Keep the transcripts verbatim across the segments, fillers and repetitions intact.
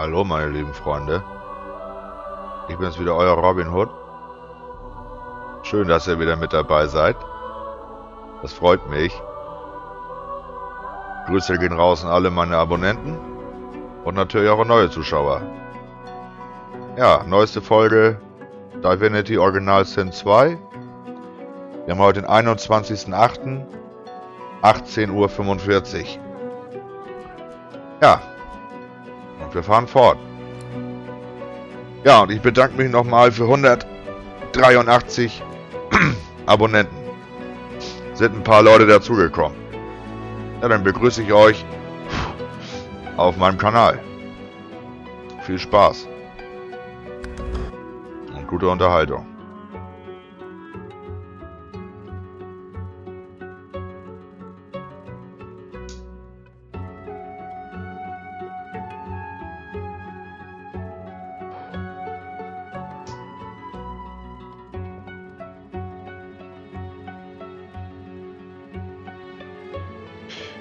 Hallo meine lieben Freunde, ich bin's wieder, euer Robin Hood. Schön, dass ihr wieder mit dabei seid, das freut mich. Grüße gehen raus an alle meine Abonnenten und natürlich auch an neue Zuschauer. Ja, neueste Folge Divinity Original Sin zwei. Wir haben heute den einundzwanzigsten achten achtzehn Uhr fünfundvierzig. Ja, und wir fahren fort. Ja, und ich bedanke mich nochmal für hundertdreiundachtzig Abonnenten. Sind ein paar Leute dazugekommen. Ja, dann begrüße ich euch auf meinem Kanal. Viel Spaß und gute Unterhaltung.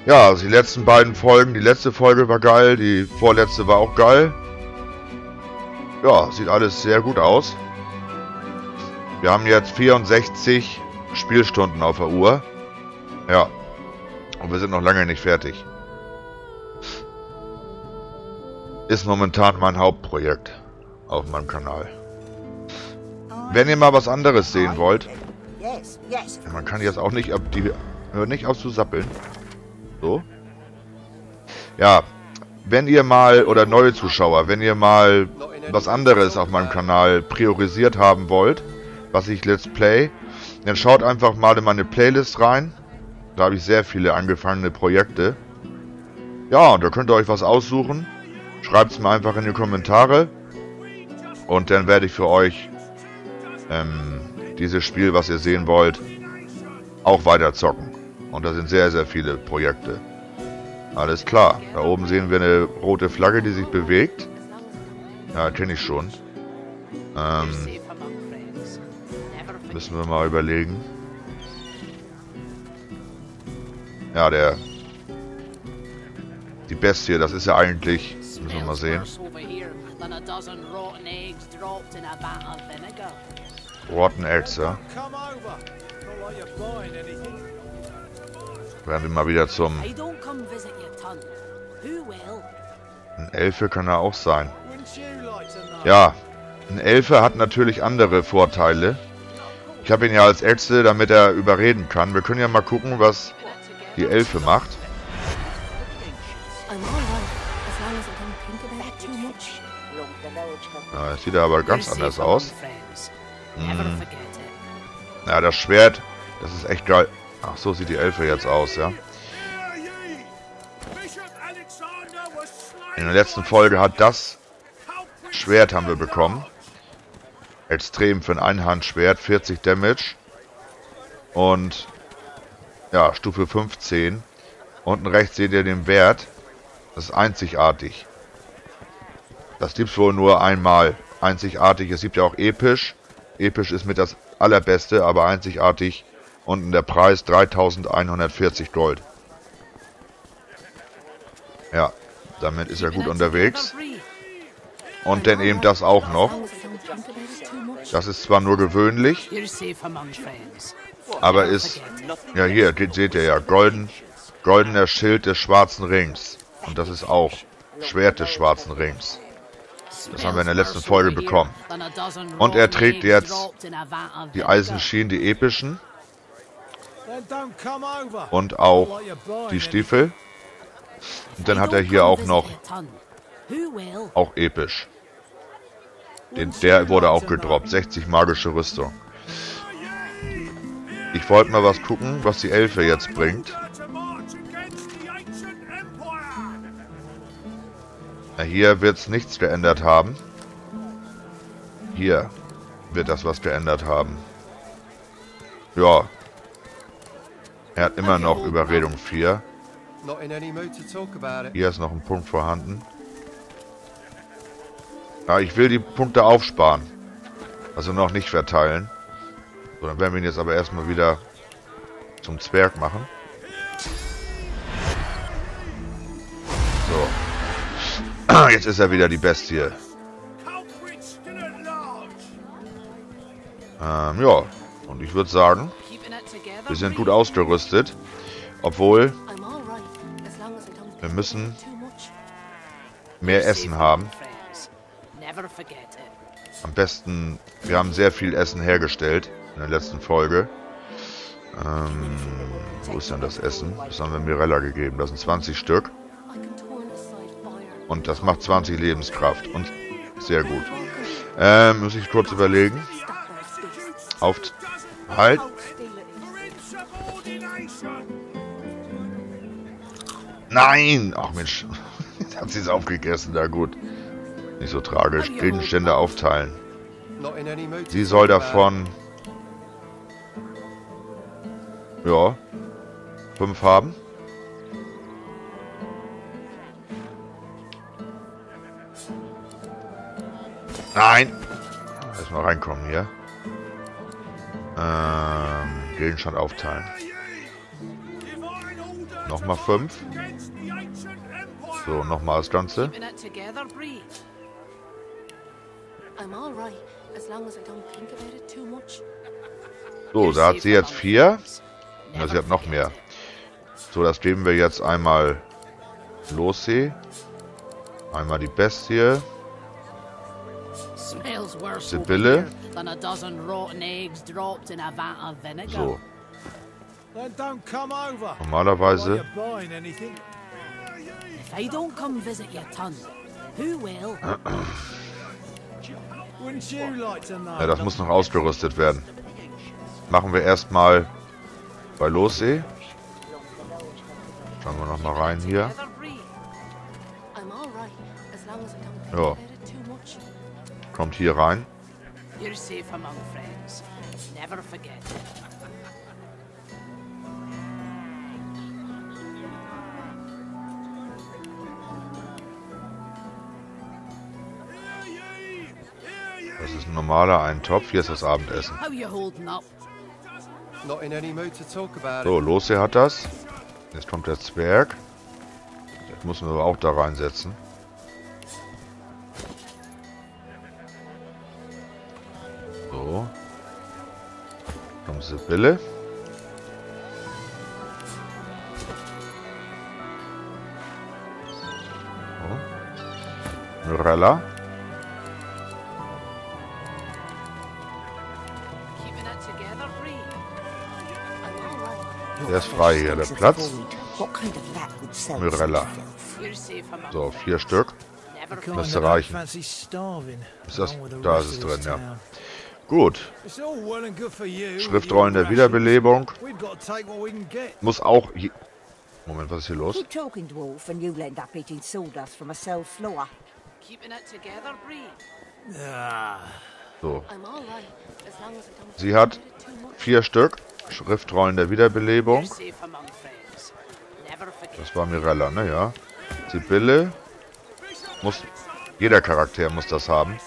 Ja, also die letzten beiden Folgen, die letzte Folge war geil, die vorletzte war auch geil. Ja, sieht alles sehr gut aus. Wir haben jetzt vierundsechzig Spielstunden auf der Uhr. Ja, und wir sind noch lange nicht fertig. Ist momentan mein Hauptprojekt auf meinem Kanal. Wenn ihr mal was anderes sehen wollt, man kann jetzt auch nicht, ab die hört nicht auf zu sappeln. So. Ja, wenn ihr mal, oder neue Zuschauer, wenn ihr mal was anderes auf meinem Kanal priorisiert haben wollt, was ich Let's Play, dann schaut einfach mal in meine Playlist rein. Da habe ich sehr viele angefangene Projekte. Ja, und da könnt ihr euch was aussuchen. Schreibt es mir einfach in die Kommentare. Und dann werde ich für euch ähm, dieses Spiel, was ihr sehen wollt, auch weiter zocken. Und da sind sehr, sehr viele Projekte. Alles klar. Da oben sehen wir eine rote Flagge, die sich bewegt. Ja, kenne ich schon. Ähm, müssen wir mal überlegen. Ja, der... Die Bestie, das ist ja eigentlich... Müssen wir mal sehen. Rotten Eggs, ja. Werden wir mal wieder zum... Ein Elfe kann er auch sein. Ja, ein Elfe hat natürlich andere Vorteile. Ich habe ihn ja als Ärzte, damit er überreden kann. Wir können ja mal gucken, was die Elfe macht. Ja, das sieht aber ganz anders aus. Hm. Ja, das Schwert, das ist echt geil. Ach, so sieht die Elfe jetzt aus, ja. In der letzten Folge hat das Schwert haben wir bekommen. Extrem für ein Einhandschwert, vierzig Damage. Und, ja, Stufe fünfzehn. Unten rechts seht ihr den Wert. Das ist einzigartig. Das gibt's wohl nur einmal. Einzigartig, es gibt ja auch episch. Episch ist mit das allerbeste, aber einzigartig... Unten der Preis dreitausendeinhundertvierzig Gold. Ja, damit ist er gut unterwegs. Und dann eben das auch noch. Das ist zwar nur gewöhnlich, aber ist... Ja, hier, seht ihr ja, golden, goldener Schild des schwarzen Rings. Und das ist auch Schwert des schwarzen Rings. Das haben wir in der letzten Folge bekommen. Und er trägt jetzt die Eisenschienen, die epischen. Und auch die Stiefel. Und dann hat er hier auch noch auch episch. Den, der wurde auch gedroppt. sechzig magische Rüstung. Ich wollte mal was gucken, was die Elfe jetzt bringt. Na, hier wird es nichts geändert haben. Hier wird das was geändert haben. Ja. Er hat immer noch Überredung vier. Hier ist noch ein Punkt vorhanden. Ja, ich will die Punkte aufsparen. Also noch nicht verteilen. So, dann werden wir ihn jetzt aber erstmal wieder zum Zwerg machen. So. Jetzt ist er wieder die Bestie. Ähm, ja. Und ich würde sagen, wir sind gut ausgerüstet. Obwohl, wir müssen mehr Essen haben. Am besten, wir haben sehr viel Essen hergestellt in der letzten Folge. Ähm, wo ist denn das Essen? Das haben wir Mirella gegeben. Das sind zwanzig Stück. Und das macht zwanzig Lebenskraft. Und sehr gut. Ähm, muss ich kurz überlegen. Auf... Halt! Nein! Ach Mensch, jetzt hat sie es aufgegessen. Na gut. Nicht so tragisch. Gegenstände aufteilen. Sie soll davon... Ja. Fünf haben. Nein! Erstmal reinkommen hier. Ähm, Gegenstand aufteilen. Nochmal fünf. So, nochmal das Ganze. So, da hat sie jetzt vier. Ja, sie hat noch mehr. So, das geben wir jetzt einmal Losee. Einmal die Bestie. Sibylle. So. Normalerweise. Ja, das muss noch ausgerüstet werden. Machen wir erstmal bei Losee. Schauen wir nochmal rein hier. Ja. Kommt hier rein. Das ist ein normaler Eintopf. Hier ist das Abendessen. So, Losee hat das. Jetzt kommt der Zwerg. Das müssen wir aber auch da reinsetzen. So. Kommt Sibylle. So. Mirella. Der ist frei hier, der Platz. Mirella. So, vier Stück. Müsste reichen. Ist das, da ist es drin, ja. Gut. Schriftrollen der Wiederbelebung. Muss auch... Moment, was ist hier los? So. Sie hat vier Stück. Schriftrollen der Wiederbelebung. Das war Mirella, ne? Ja. Sibylle. Muss, jeder Charakter muss das haben.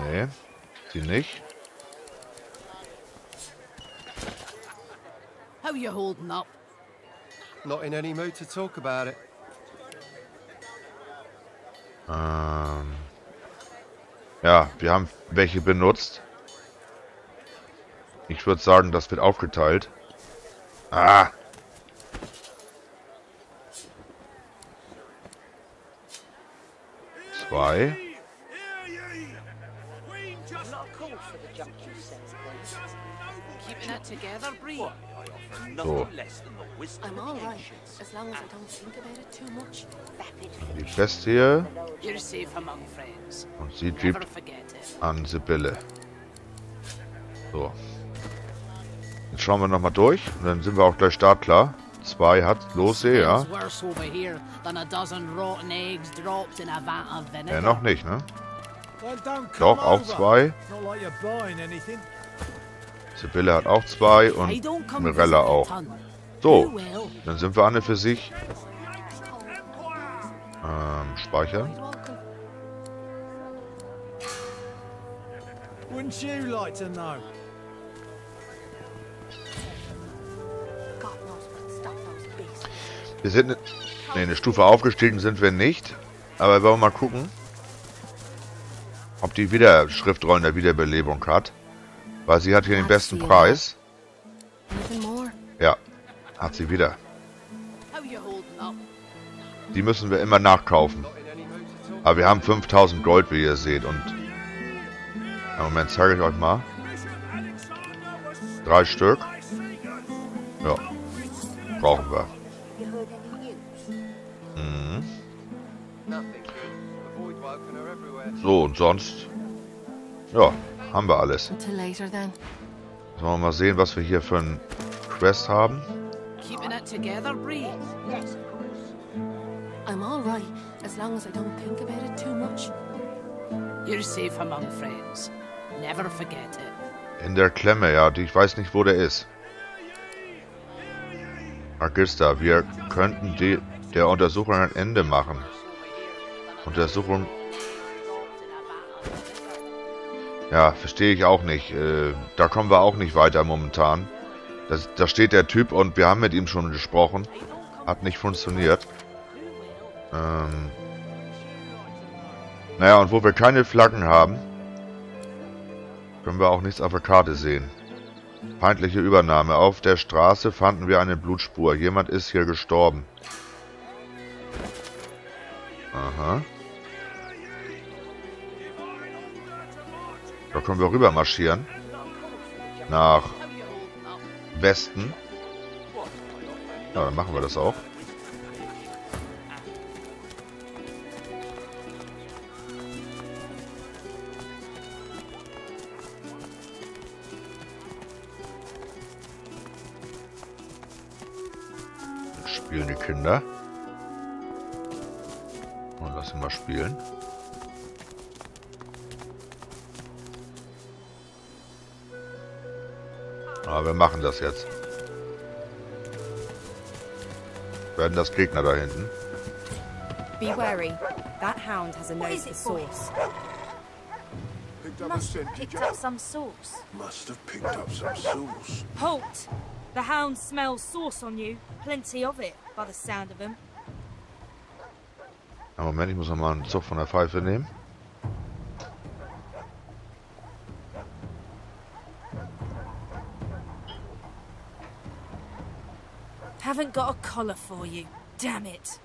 Nee, sie nicht. How you holding up? Not in any mood to talk about it. Ähm. Ja, wir haben welche benutzt. Ich würde sagen, das wird aufgeteilt. Ah! Zwei. So. Die Bestie. Und sie gibt an Sibylle. So. Jetzt schauen wir nochmal durch und dann sind wir auch gleich startklar. Zwei hat Losee, ja. Ja, noch nicht, ne? Doch, auch zwei. Sibylle hat auch zwei und Mirella auch. So, dann sind wir alle für sich. Ähm, speichern. Wir sind ne, ne, eine Stufe aufgestiegen sind wir nicht. Aber wollen wir mal gucken, ob die wieder Schriftrollen der Wiederbelebung hat. Weil sie hat hier den besten Preis. Ja, hat sie wieder. Die müssen wir immer nachkaufen. Aber wir haben fünftausend Gold, wie ihr seht. Und im Moment zeige ich euch mal. Drei Stück. Ja, brauchen wir. Mhm. So, und sonst... Ja, haben wir alles. Sollen wir mal sehen, was wir hier für ein Quest haben. I'm all right, as long as I don't think about it too much. You're safe among friends. Never forget it. In der Klemme, ja, die ich weiß nicht, wo der ist. Magister, wir könnten die der Untersuchung ein Ende machen. Untersuchung. Ja, verstehe ich auch nicht. Äh, da kommen wir auch nicht weiter momentan. Das, da steht der Typ und wir haben mit ihm schon gesprochen. Hat nicht funktioniert. Ähm, naja, und wo wir keine Flaggen haben, können wir auch nichts auf der Karte sehen. Feindliche Übernahme. Auf der Straße fanden wir eine Blutspur. Jemand ist hier gestorben. Aha. Da können wir rüber marschieren. Nach Westen. Ja, dann machen wir das auch. Spielen die Kinder. Und lass sie mal spielen. Aber wir machen das jetzt. Werden das Gegner da hinten. Be wary. That hound has a nose for sauce. Must have picked up some sauce. Must have picked up some sauce. Halt! The hound smells sauce on you. Plenty of it, by the sound of him. Ja, Moment, ich muss noch mal einen Zug von der Pfeife nehmen. Haven't got a collar for you. Damn it.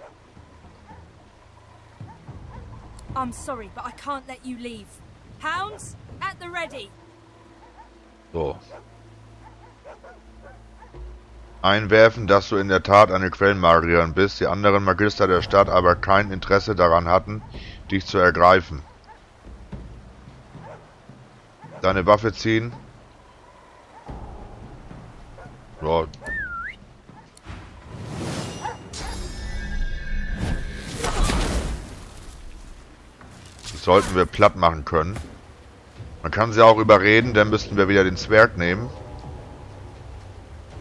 I'm sorry, but I can't let you leave. Hounds, at the ready. So. Einwerfen, dass du in der Tat eine Quellenmagierin bist, die anderen Magister der Stadt aber kein Interesse daran hatten, dich zu ergreifen. Deine Waffe ziehen. So. Das sollten wir platt machen können. Man kann sie auch überreden, dann müssten wir wieder den Zwerg nehmen.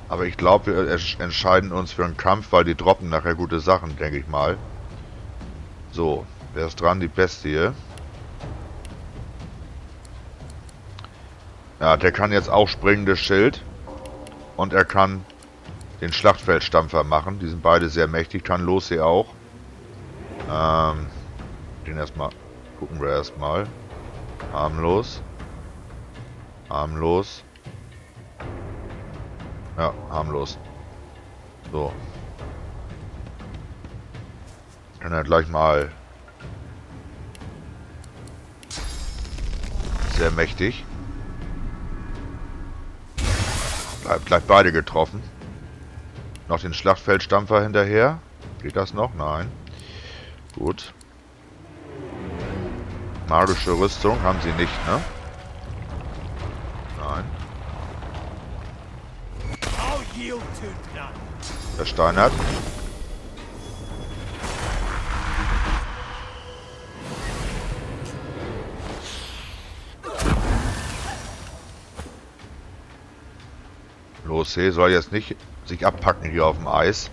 Aber ich glaube, wir entscheiden uns für einen Kampf, weil die droppen nachher gute Sachen, denke ich mal. So, wer ist dran? Die Bestie. Ja, der kann jetzt auch springendes Schild. Und er kann den Schlachtfeldstampfer machen. Die sind beide sehr mächtig. Kann los hier auch. Ähm, den erstmal. Gucken wir erstmal. Armlos. Armlos. Ja, harmlos. So. Kann er gleich mal... Sehr mächtig. Bleibt gleich beide getroffen. Noch den Schlachtfeldstampfer hinterher. Geht das noch? Nein. Gut. Magische Rüstung haben sie nicht, ne? Nein. Der Steinert. Los, hey, soll jetzt nicht sich abpacken hier auf dem Eis.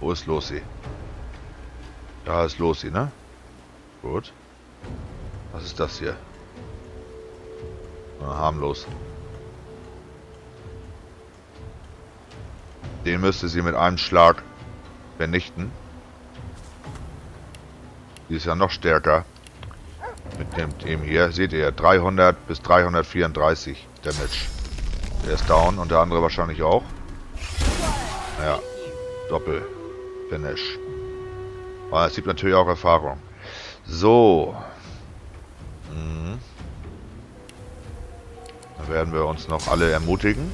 Wo ist Losi? Da ist Losi, ne? Gut. Was ist das hier? Na, harmlos. Den müsste sie mit einem Schlag vernichten. Die ist ja noch stärker. Mit dem Team hier. Seht ihr, dreihundert bis dreihundertvierunddreißig Damage. Der ist down und der andere wahrscheinlich auch. Ja, Doppel. Finish. Aber es gibt natürlich auch Erfahrung. So. Mhm. Dann werden wir uns noch alle ermutigen.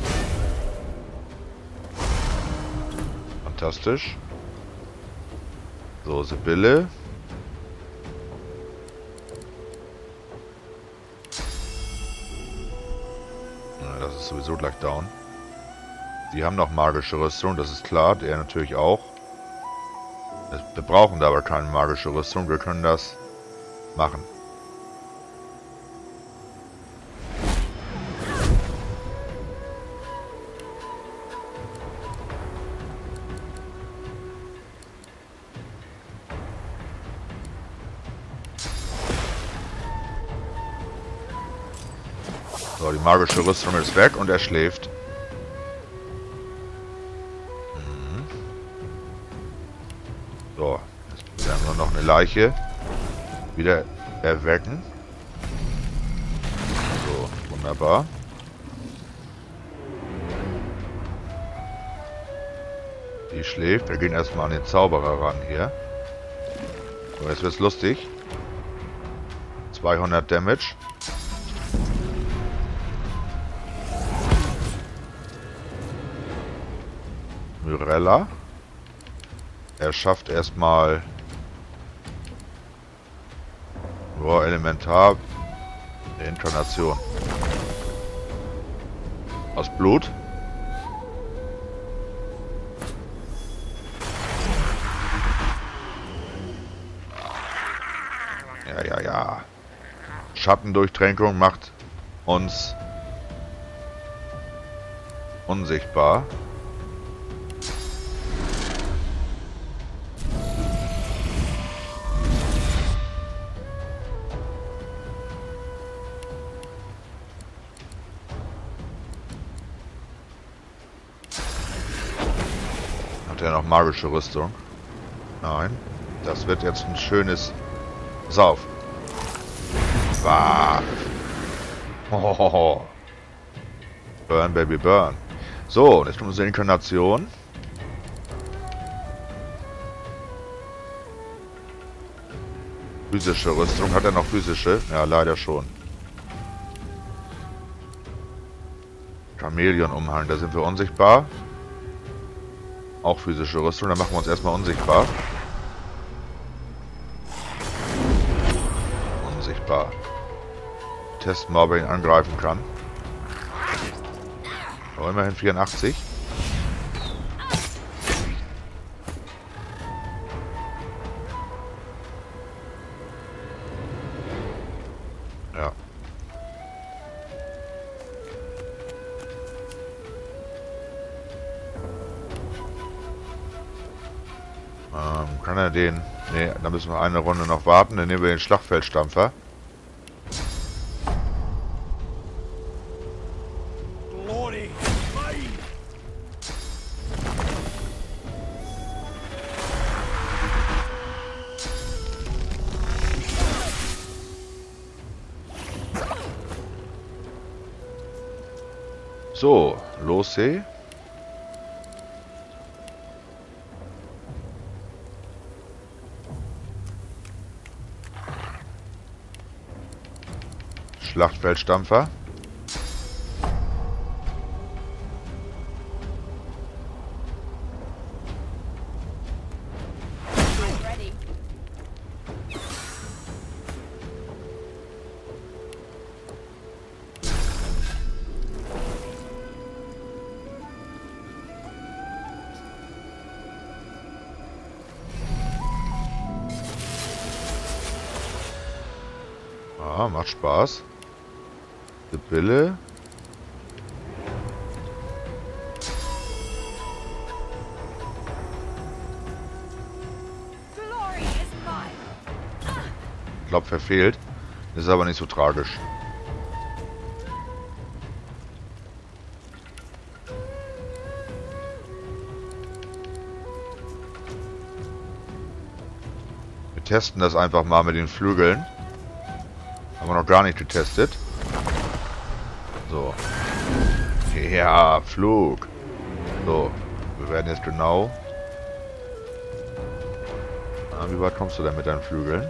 Fantastisch. So, Sibylle. Das ist sowieso gleich down. Die haben noch magische Rüstung, das ist klar. Der natürlich auch. Wir brauchen da aber keine magische Rüstung. Wir können das machen. So, die magische Rüstung ist weg und er schläft. Mhm. So, jetzt haben wir noch eine Leiche. Wieder erwecken. So, wunderbar. Die schläft. Wir gehen erstmal an den Zauberer ran hier. So, jetzt wird's lustig. zweihundert Damage. Myrella. Er schafft erstmal oh, Elementar Inkarnation aus Blut. Ja, ja, ja. Schattendurchtränkung macht uns unsichtbar. Magische Rüstung. Nein. Das wird jetzt ein schönes Sauf. Bah. Hohoho. Burn, Baby, burn. So, jetzt kommt unsere Inkarnation. Physische Rüstung. Hat er noch physische? Ja, leider schon. Chamäleon-Umhang. Da sind wir unsichtbar. Auch physische Rüstung, dann machen wir uns erstmal unsichtbar. Unsichtbar. Testen, ob er ihn angreifen kann. Oh, immerhin vierundachtzig. Ja. Kann er den... Ne, da müssen wir eine Runde noch warten. Dann nehmen wir den Schlachtfeldstampfer. So, Lose. Schlachtfeldstampfer. Ah, macht Spaß. Sibylle. Ich glaube, verfehlt. Das ist aber nicht so tragisch. testen das einfach mal mit den Flügeln. Haben wir noch gar nicht getestet. So. Ja, Flug. So, wir werden jetzt genau... Ah, wie weit kommst du denn mit deinen Flügeln?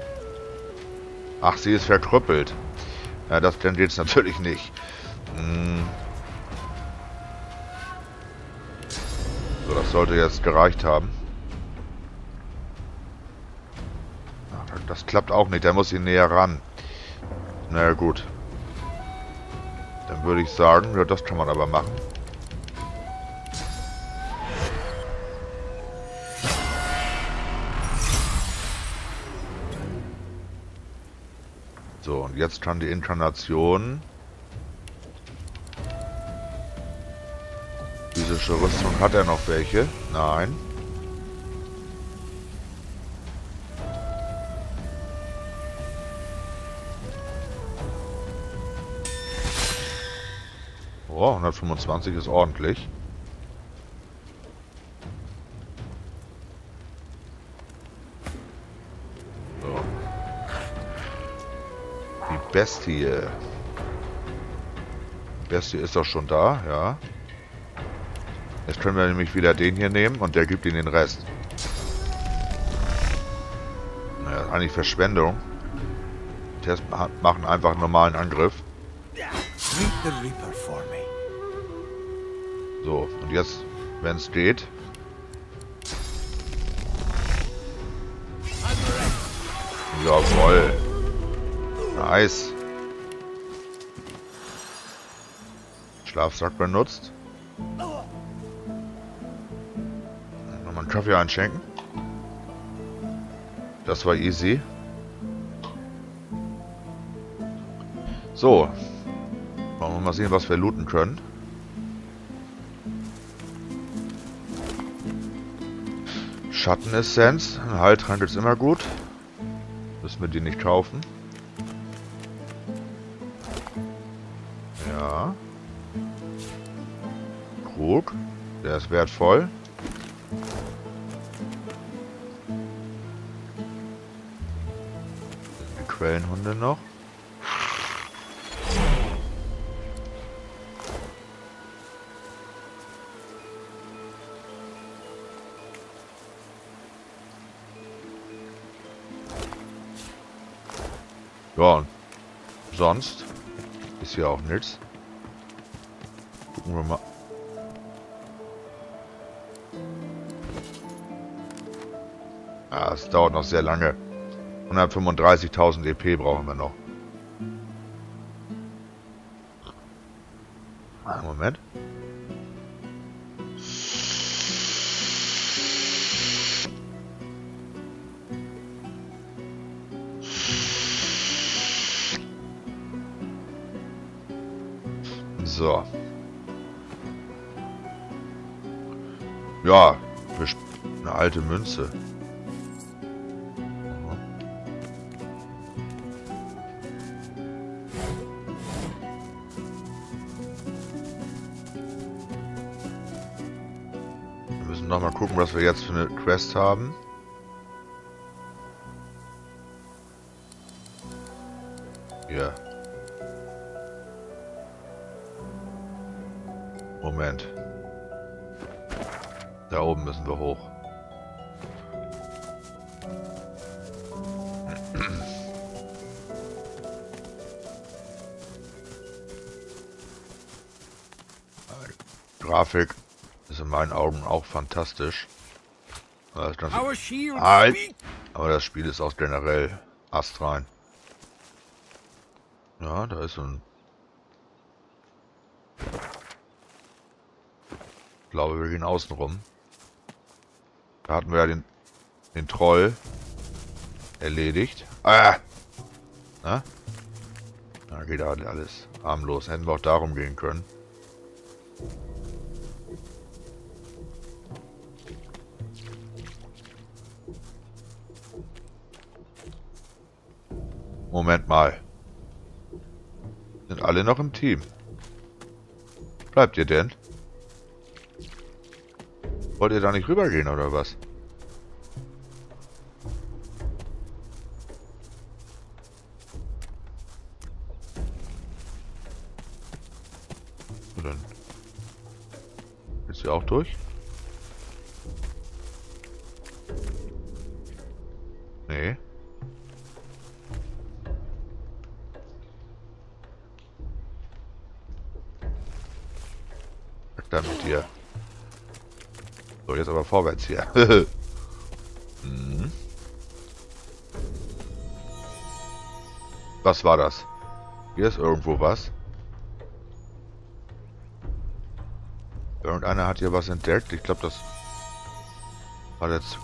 Ach, sie ist verkrüppelt. Ja, das tendiert es natürlich nicht. Hm. So, das sollte jetzt gereicht haben. Das klappt auch nicht, da muss ich näher ran. Na gut. Dann würde ich sagen, ja, das kann man aber machen. So, und jetzt kann die Inkarnation physische Rüstung, hat er noch welche? Nein. Oh, hundertfünfundzwanzig ist ordentlich. So. Die Bestie. Die Bestie ist doch schon da, ja. Jetzt können wir nämlich wieder den hier nehmen und der gibt ihnen den Rest. Naja, ist eigentlich Verschwendung. Test machen einfach einen normalen Angriff. So, und jetzt, wenn es geht. Jawohl. Nice. Schlafsack benutzt. Nochmal einen Kaffee einschenken. Das war easy. So. Wollen wir mal sehen, was wir looten können. Schattenessenz. Ein Heiltrank ist immer gut. Müssen wir die nicht kaufen. Ja. Krug. Der ist wertvoll. Die Quellenhunde noch. Ja, und sonst ist hier auch nichts. Gucken wir mal. Ah, es dauert noch sehr lange. hundertfünfunddreißigtausend E P brauchen wir noch. Ah, Moment. So. Ja, eine alte Münze. Wir müssen nochmal gucken, was wir jetzt für eine Quest haben. Ja. Moment. Da oben müssen wir hoch. Die Grafik ist in meinen Augen auch fantastisch. Das ist ganz alt, aber das Spiel ist auch generell astrein. Ja, da ist so ein... Ich glaube, wir gehen außen rum. Da hatten wir ja den, den Troll erledigt. Ah! Na? Da geht alles harmlos. Hätten wir auch darum gehen können. Moment mal. Sind alle noch im Team? Bleibt ihr denn? Wollt ihr da nicht rübergehen oder was? denn? Ist sie auch durch? Nee. Dann mit dir. So, jetzt aber vorwärts hier. Hm. Was war das? Hier ist irgendwo was. Irgendeiner hat hier was entdeckt. Ich glaube, das war das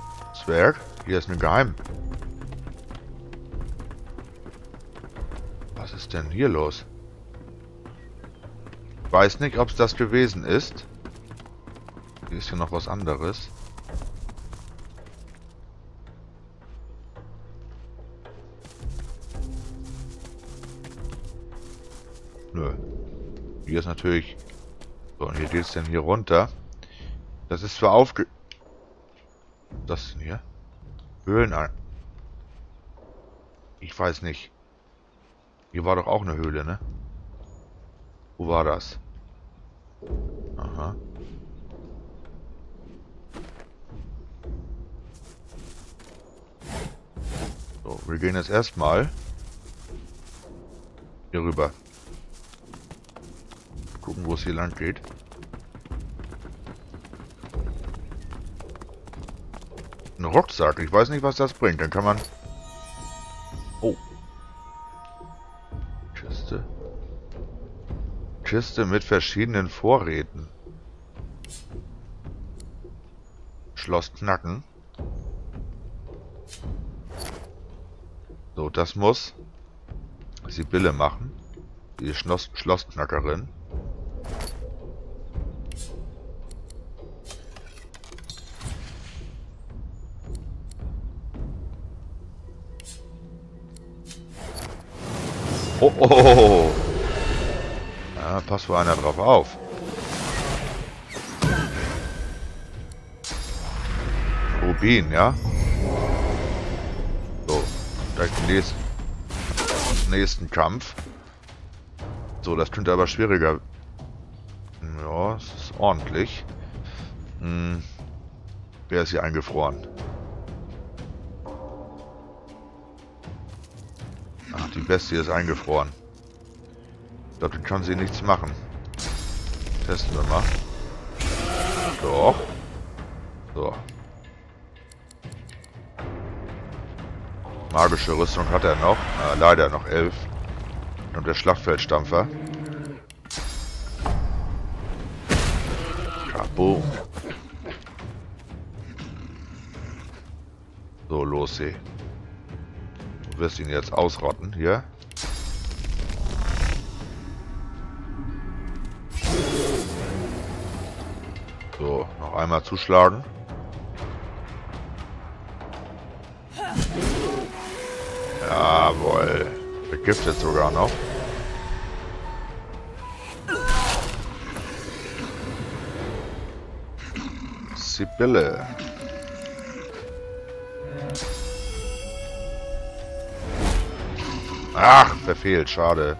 Zwerg. Hier ist ein Geheim. Was ist denn hier los? Ich weiß nicht, ob es das gewesen ist. Hier ist ja noch was anderes. Nö. Hier ist natürlich... So, und hier geht es denn hier runter. Das ist zwar aufge... Was ist denn hier? Höhlen an... Ich weiß nicht. Hier war doch auch eine Höhle, ne? Wo war das? Aha. So, wir gehen jetzt erstmal hier rüber. Gucken, wo es hier lang geht. Ein Rucksack. Ich weiß nicht, was das bringt. Dann kann man... Oh. Kiste. Kiste mit verschiedenen Vorräten. Schloss knacken. So, das muss Sibylle machen. Die Schloss Schlossknackerin. Oh, oh, oh, oh. Ja, passt wohl einer drauf auf. Rubin, ja? So, gleich den nächsten, nächsten Kampf. So, das könnte aber schwieriger. Ja, es ist ordentlich. Hm. Wer ist hier eingefroren? Die Bestie ist eingefroren. Ich glaube, dann kann sie nichts machen. Testen wir mal. Doch. So. Magische Rüstung hat er noch. Ah, leider noch elf. Und der Schlachtfeldstampfer. Kaboom. So, los, sie. Du wirst ihn jetzt ausrotten, hier. So, noch einmal zuschlagen. Jawohl. Vergiftet sogar noch. Sibylle. Ach, verfehlt, schade.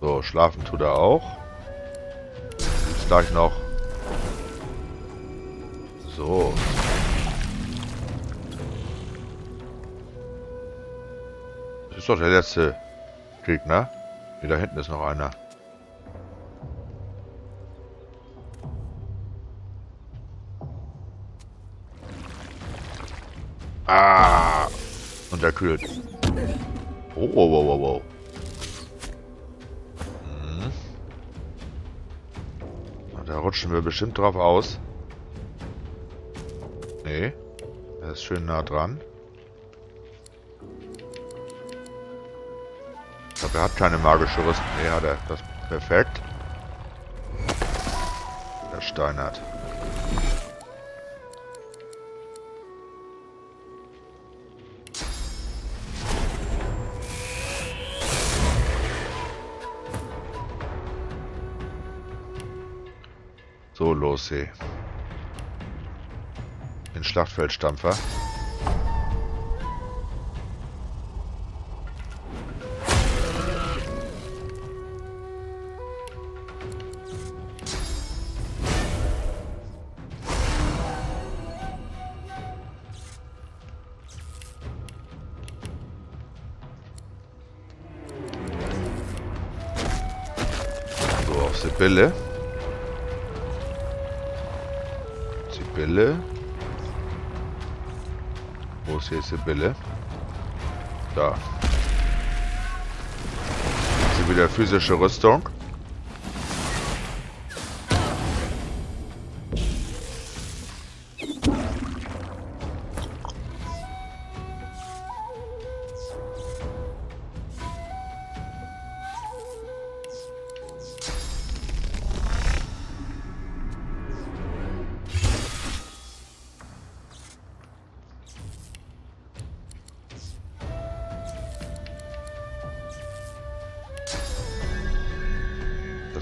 So, schlafen tut er auch. Gibt's gleich noch. So. Das ist doch der letzte Gegner. Da hinten ist noch einer. Ah! Unterkühlt. Oh, oh, oh, oh, oh. Hm. Da rutschen wir bestimmt drauf aus. Nee. Er ist schön nah dran. Er hat keine magische Rüstung. Nee, hat er. Das ist perfekt. Der Steinert. So, los, sie. den Schlachtfeldstampfer. Sibylle. Sibylle. Wo ist hier Sibylle? Da. Ist wieder physische Rüstung.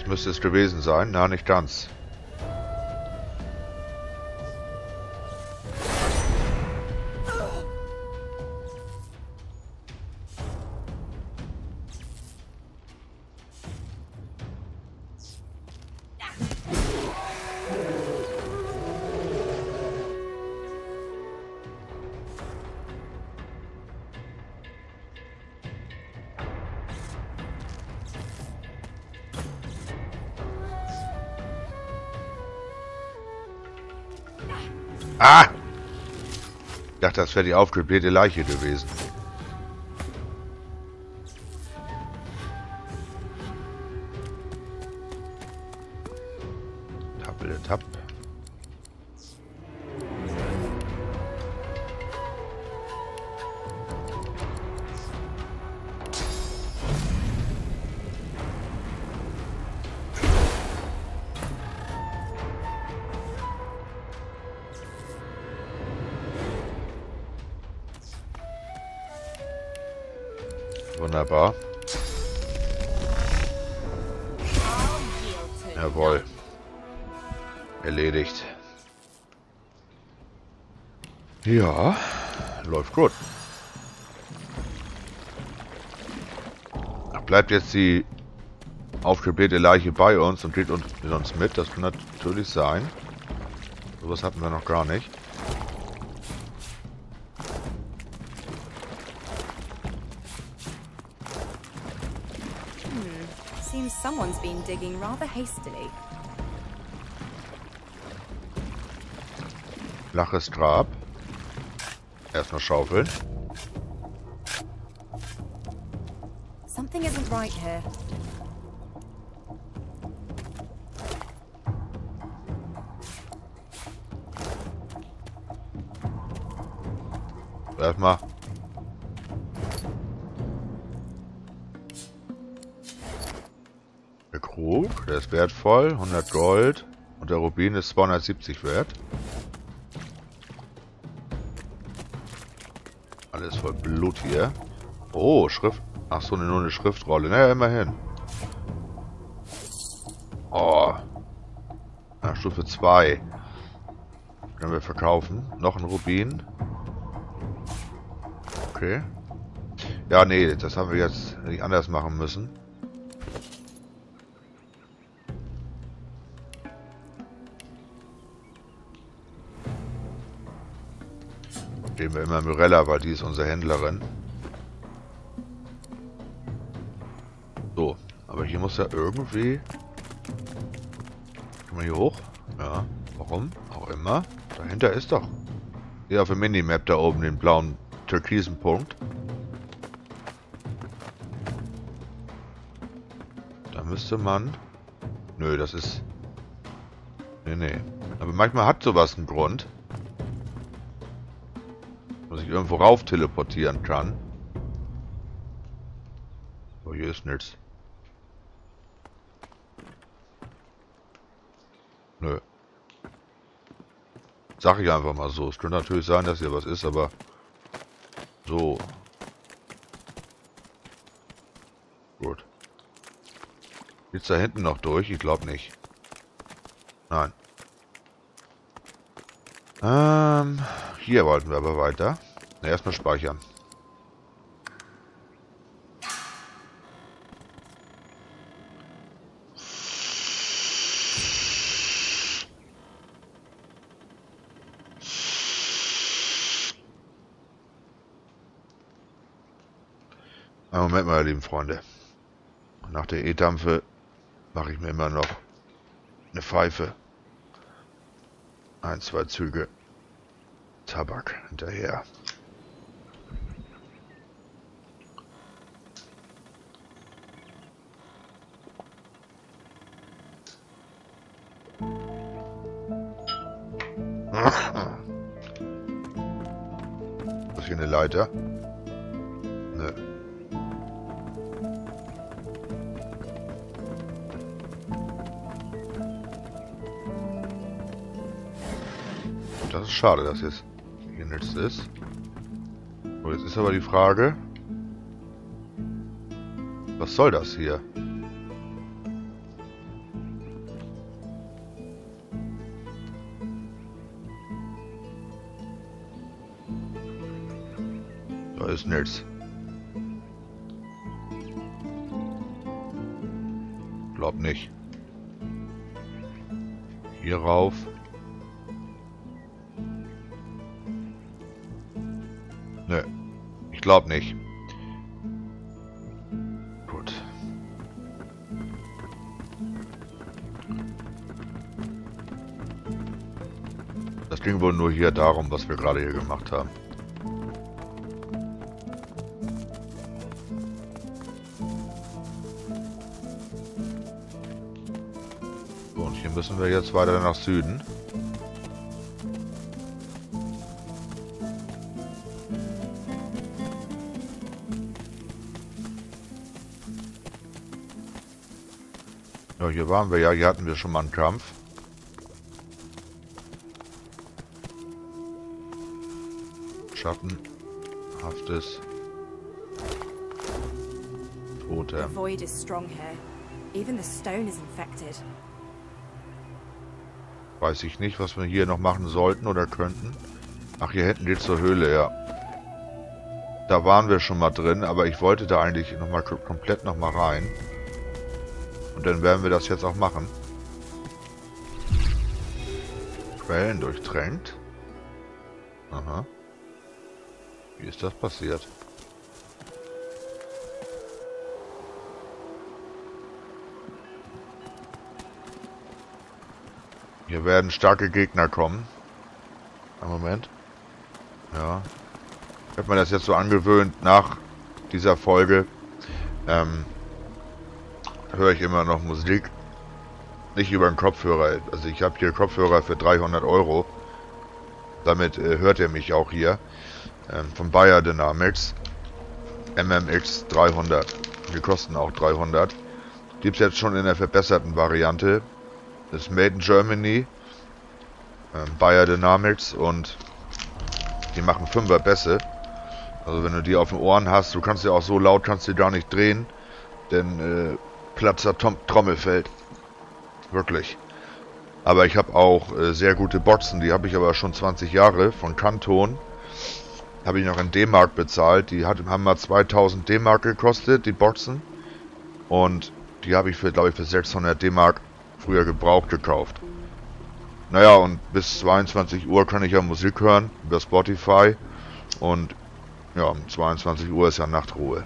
Müsste es gewesen sein? Na, nicht ganz. Ah! Ich dachte, das wäre die aufgeblähte Leiche gewesen. Tappel, tapp. Wunderbar. Jawohl. Erledigt. Ja, läuft gut. Da bleibt jetzt die aufgeblähte Leiche bei uns und geht uns mit uns mit. Das kann natürlich sein. Sowas hatten wir noch gar nicht. Someone's been digging rather hastily. Flaches Grab. Erstmal schaufeln. Something isn't right here. Erstmal. Krug, der ist wertvoll, hundert Gold und der Rubin ist zweihundertsiebzig wert. Alles voll Blut hier. Oh, Schrift. Ach so, nur eine Schriftrolle. Naja, immerhin. Oh. Na, Stufe zwei. Können wir verkaufen. Noch ein Rubin. Okay. Ja, nee, das haben wir jetzt nicht anders machen müssen. Nehmen wir immer Mirella, weil die ist unsere Händlerin. So, aber hier muss ja irgendwie... Kann man hier hoch? Ja, warum? Auch immer. Dahinter ist doch... Ja, auf der Minimap da oben den blauen türkisen Punkt. Da müsste man... Nö, das ist... Nee, nee. Aber manchmal hat sowas einen Grund. Dass ich irgendwo rauf teleportieren kann. Oh, hier ist nichts. Nö. Sag ich einfach mal so. Es könnte natürlich sein, dass hier was ist, aber... So. Gut. Geht's da hinten noch durch? Ich glaube nicht. Nein. Ähm, hier wollten wir aber weiter. Na, erstmal speichern. Moment mal, lieben Freunde. Nach der E-Dampfe mache ich mir immer noch eine Pfeife. Ein, zwei Züge Tabak hinterher. Ist hier eine Leiter? Nö. Das ist schade, dass jetzt hier nichts ist. Und jetzt ist aber die Frage, was soll das hier? Da ist nichts. Glaub nicht. Hier rauf. Ich glaube nicht. Gut. Das ging wohl nur hier darum, was wir gerade hier gemacht haben. So, und hier müssen wir jetzt weiter nach Süden. Hier waren wir ja, hier hatten wir schon mal einen Kampf. Schattenhaftes Totem. The void is strong here. Even the stone is infected. Weiß ich nicht, was wir hier noch machen sollten oder könnten. Ach, hier hinten geht's zur Höhle, ja. Da waren wir schon mal drin, aber ich wollte da eigentlich noch mal komplett noch mal rein. Und dann werden wir das jetzt auch machen. Quellen durchtränkt. Aha. Wie ist das passiert? Hier werden starke Gegner kommen. Einen Moment. Ja. Ich habe mir das jetzt so angewöhnt nach dieser Folge. Ähm... höre ich immer noch Musik. Nicht über den Kopfhörer. Also ich habe hier Kopfhörer für dreihundert Euro. Damit äh, hört ihr mich auch hier. Ähm, von Beyerdynamic. M M X dreihundert. Die kosten auch dreihundert. Gibt es jetzt schon in der verbesserten Variante. Das ist Made in Germany. Ähm, Beyerdynamic. Und die machen fünfer Bässe. Also wenn du die auf den Ohren hast, du kannst ja auch so laut, kannst du gar nicht drehen. Denn äh, Platzer Tom Trommelfeld. Wirklich. Aber ich habe auch äh, sehr gute Boxen. Die habe ich aber schon zwanzig Jahre. Von Kanton. Habe ich noch in D-Mark bezahlt. Die hat, haben mal zweitausend D-Mark gekostet, die Boxen. Und die habe ich, glaube ich, für sechshundert D-Mark früher gebraucht gekauft. Naja, und bis zweiundzwanzig Uhr kann ich ja Musik hören. Über Spotify. Und ja, um zweiundzwanzig Uhr ist ja Nachtruhe.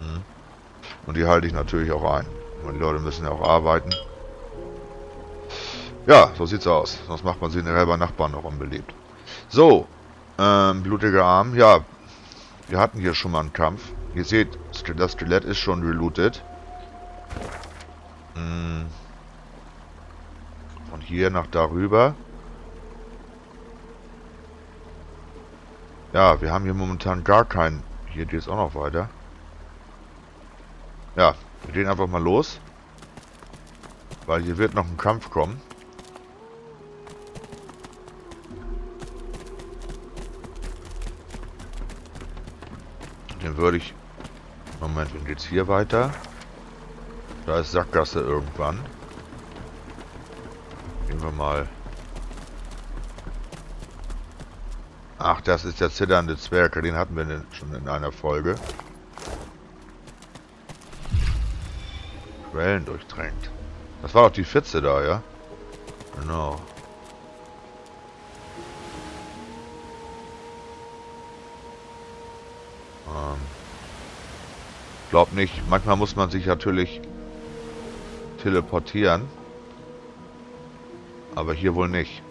Hm? Und die halte ich natürlich auch ein. Und die Leute müssen ja auch arbeiten. Ja, so sieht's aus. Sonst macht man sich nachher bei Nachbarn noch unbeliebt. So, ähm, blutiger Arm. Ja, wir hatten hier schon mal einen Kampf. Ihr seht, das Skelett ist schon relootet. Und hier nach darüber. Ja, wir haben hier momentan gar keinen. Hier geht's auch noch weiter. Ja, wir gehen einfach mal los. Weil hier wird noch ein Kampf kommen. Den würde ich... Moment, dann geht's hier weiter. Da ist Sackgasse irgendwann. Gehen wir mal Ach, das ist der zitternde Zwerg, den hatten wir schon in einer Folge. Quellen durchdrängt. Das war doch die Pfütze da, ja? Genau. Ähm. Glaub nicht. Manchmal muss man sich natürlich teleportieren. Aber hier wohl nicht.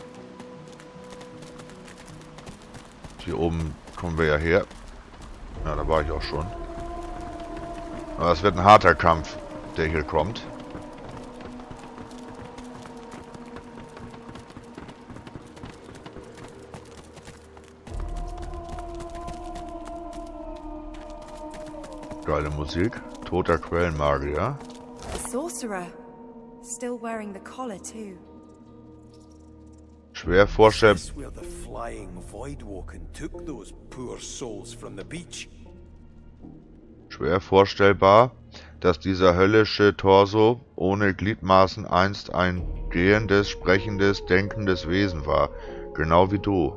Hier oben kommen wir ja her. Ja, da war ich auch schon. Aber es wird ein harter Kampf, der hier kommt. Geile Musik. Toter Quellenmagier. Sorcerer. Still wearing the collar too. Schwer vorstellbar. Schwer vorstellbar, dass dieser höllische Torso ohne Gliedmaßen einst ein gehendes, sprechendes, denkendes Wesen war. Genau wie du.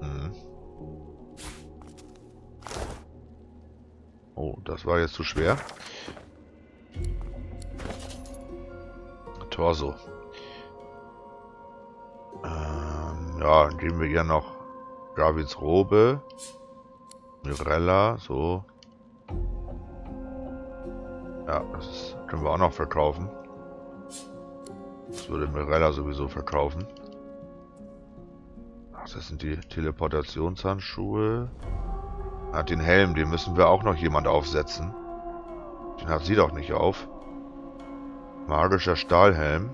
Hm. Oh, das war jetzt zu schwer. Torso. Ähm, ja, dann geben wir hier noch Davids Robe. Mirella, so. Ja, das ist, können wir auch noch verkaufen. Das würde Mirella sowieso verkaufen. Ach, das sind die Teleportationshandschuhe. Ah, den Helm, den müssen wir auch noch jemand aufsetzen. Den hat sie doch nicht auf. Magischer Stahlhelm.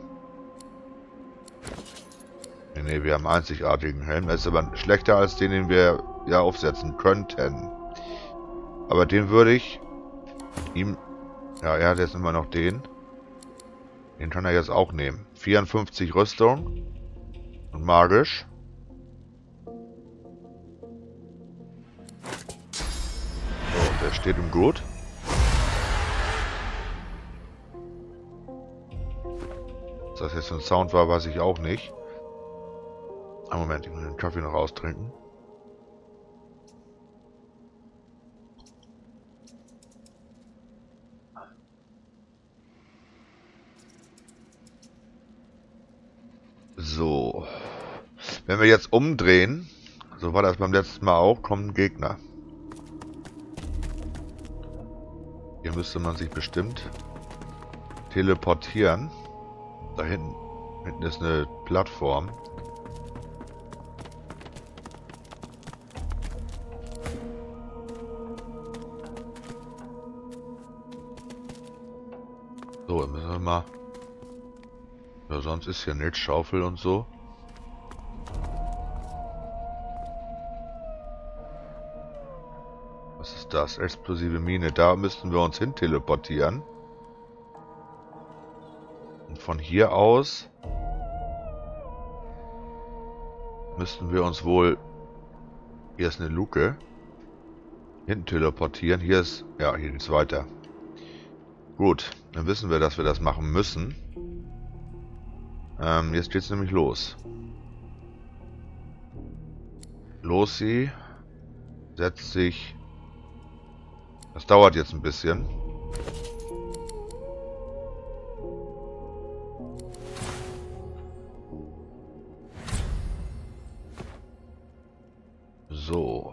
Nee, nee, wir haben einen einzigartigen Helm. Er ist aber schlechter als den, den wir ja aufsetzen könnten. Aber den würde ich ihm... Ja, er hat jetzt immer noch den. Den kann er jetzt auch nehmen. vierundfünfzig Rüstung. Und magisch. So, der steht ihm gut. Dass das jetzt ein Sound war, weiß ich auch nicht. Einen Moment, ich muss den Kaffee noch austrinken. So. Wenn wir jetzt umdrehen, so war das beim letzten Mal auch, kommen Gegner. Hier müsste man sich bestimmt teleportieren. Da hinten. Hinten ist eine Plattform. So, dann müssen wir mal... Ja, sonst ist hier nichts, Schaufel und so. Was ist das? Explosive Mine. Da müssten wir uns hin teleportieren. Und von hier aus... müssten wir uns wohl... Hier ist eine Luke. Hinten teleportieren. Hier ist... Ja, hier geht's weiter. Gut, dann wissen wir, dass wir das machen müssen. Ähm, jetzt geht's nämlich los. Los sie. Setzt sich. Das dauert jetzt ein bisschen. So.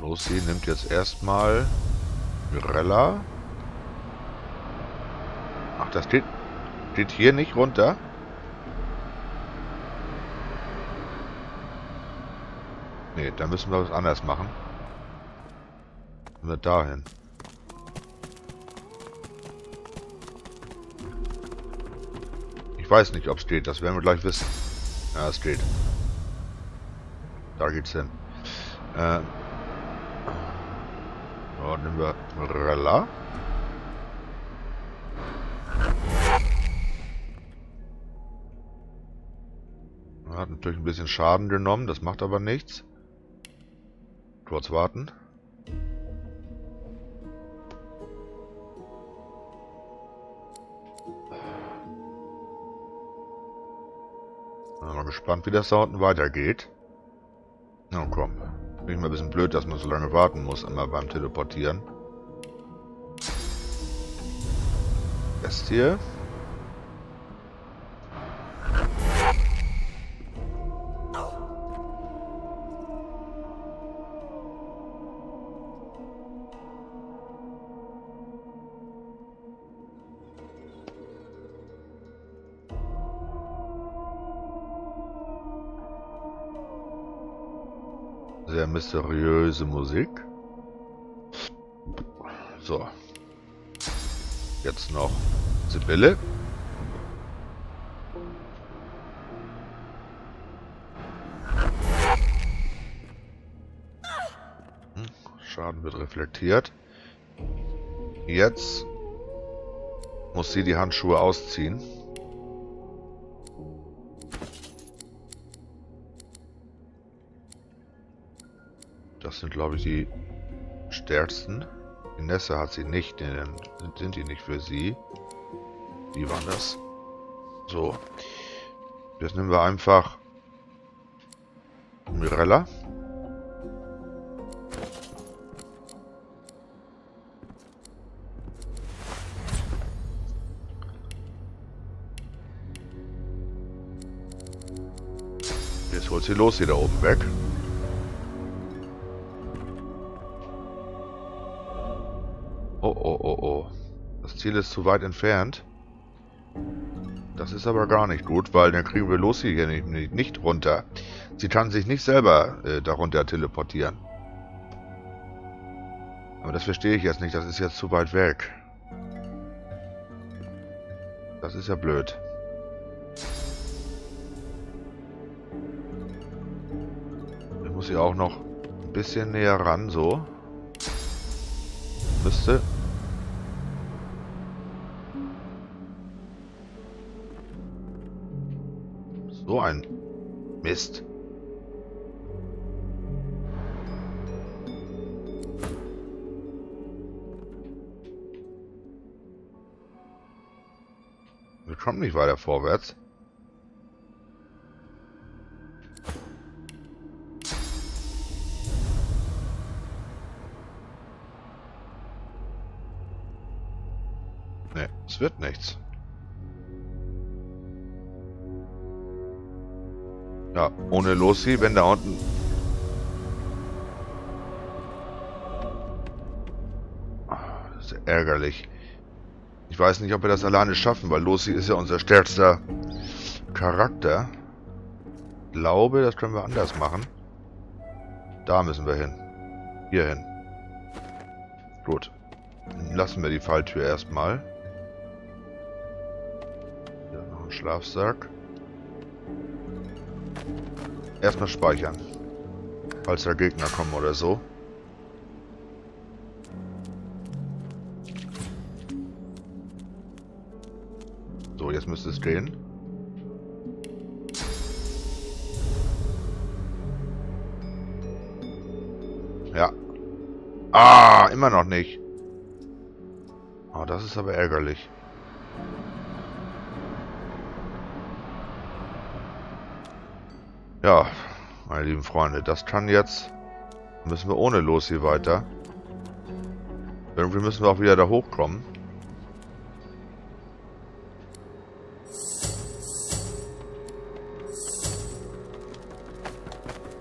Los sie nimmt jetzt erstmal Mirella. Das geht, geht hier nicht runter. Ne, da müssen wir was anders machen. Müssen wir dahin. Ich weiß nicht, ob es geht. Das werden wir gleich wissen. Ja, es geht. Da geht's hin. Äh. So, nehmen wir Mirella. Hat natürlich ein bisschen Schaden genommen, das macht aber nichts. Kurz warten. Bin mal gespannt, wie das da unten weitergeht. Na komm. Finde ich mal ein bisschen blöd, dass man so lange warten muss, immer beim Teleportieren. Das hier. Sehr mysteriöse Musik. So. Jetzt noch Sibylle. Hm. Schaden wird reflektiert. Jetzt muss sie die Handschuhe ausziehen. Das sind, glaube ich, die stärksten. Die Nässe hat sie nicht, denn sind die nicht für sie. Die waren das. So. Jetzt nehmen wir einfach Mirella. Jetzt holt sie los, hier da oben weg. Ziel ist zu weit entfernt. Das ist aber gar nicht gut, weil dann kriegen wir Lucy hier nicht, nicht, nicht runter. Sie kann sich nicht selber äh, darunter teleportieren. Aber das verstehe ich jetzt nicht. Das ist jetzt zu weit weg. Das ist ja blöd. Ich muss hier auch noch ein bisschen näher ran, so. Müsste... So ein Mist. Wir kommen nicht weiter vorwärts. Ne, es wird nichts. Ja, ohne Lucy, wenn da unten... Das ist ärgerlich. Ich weiß nicht, ob wir das alleine schaffen, weil Lucy ist ja unser stärkster Charakter. Ich glaube, das können wir anders machen. Da müssen wir hin. Hier hin. Gut. Dann lassen wir die Falltür erstmal. Hier noch ein Schlafsack. Erstmal speichern, falls da Gegner kommen oder so. So, jetzt müsste es gehen. Ja. Ah, immer noch nicht. Oh, das ist aber ärgerlich. Ja, meine lieben Freunde, das kann jetzt... Müssen wir ohne Los hier weiter. Irgendwie müssen wir auch wieder da hochkommen.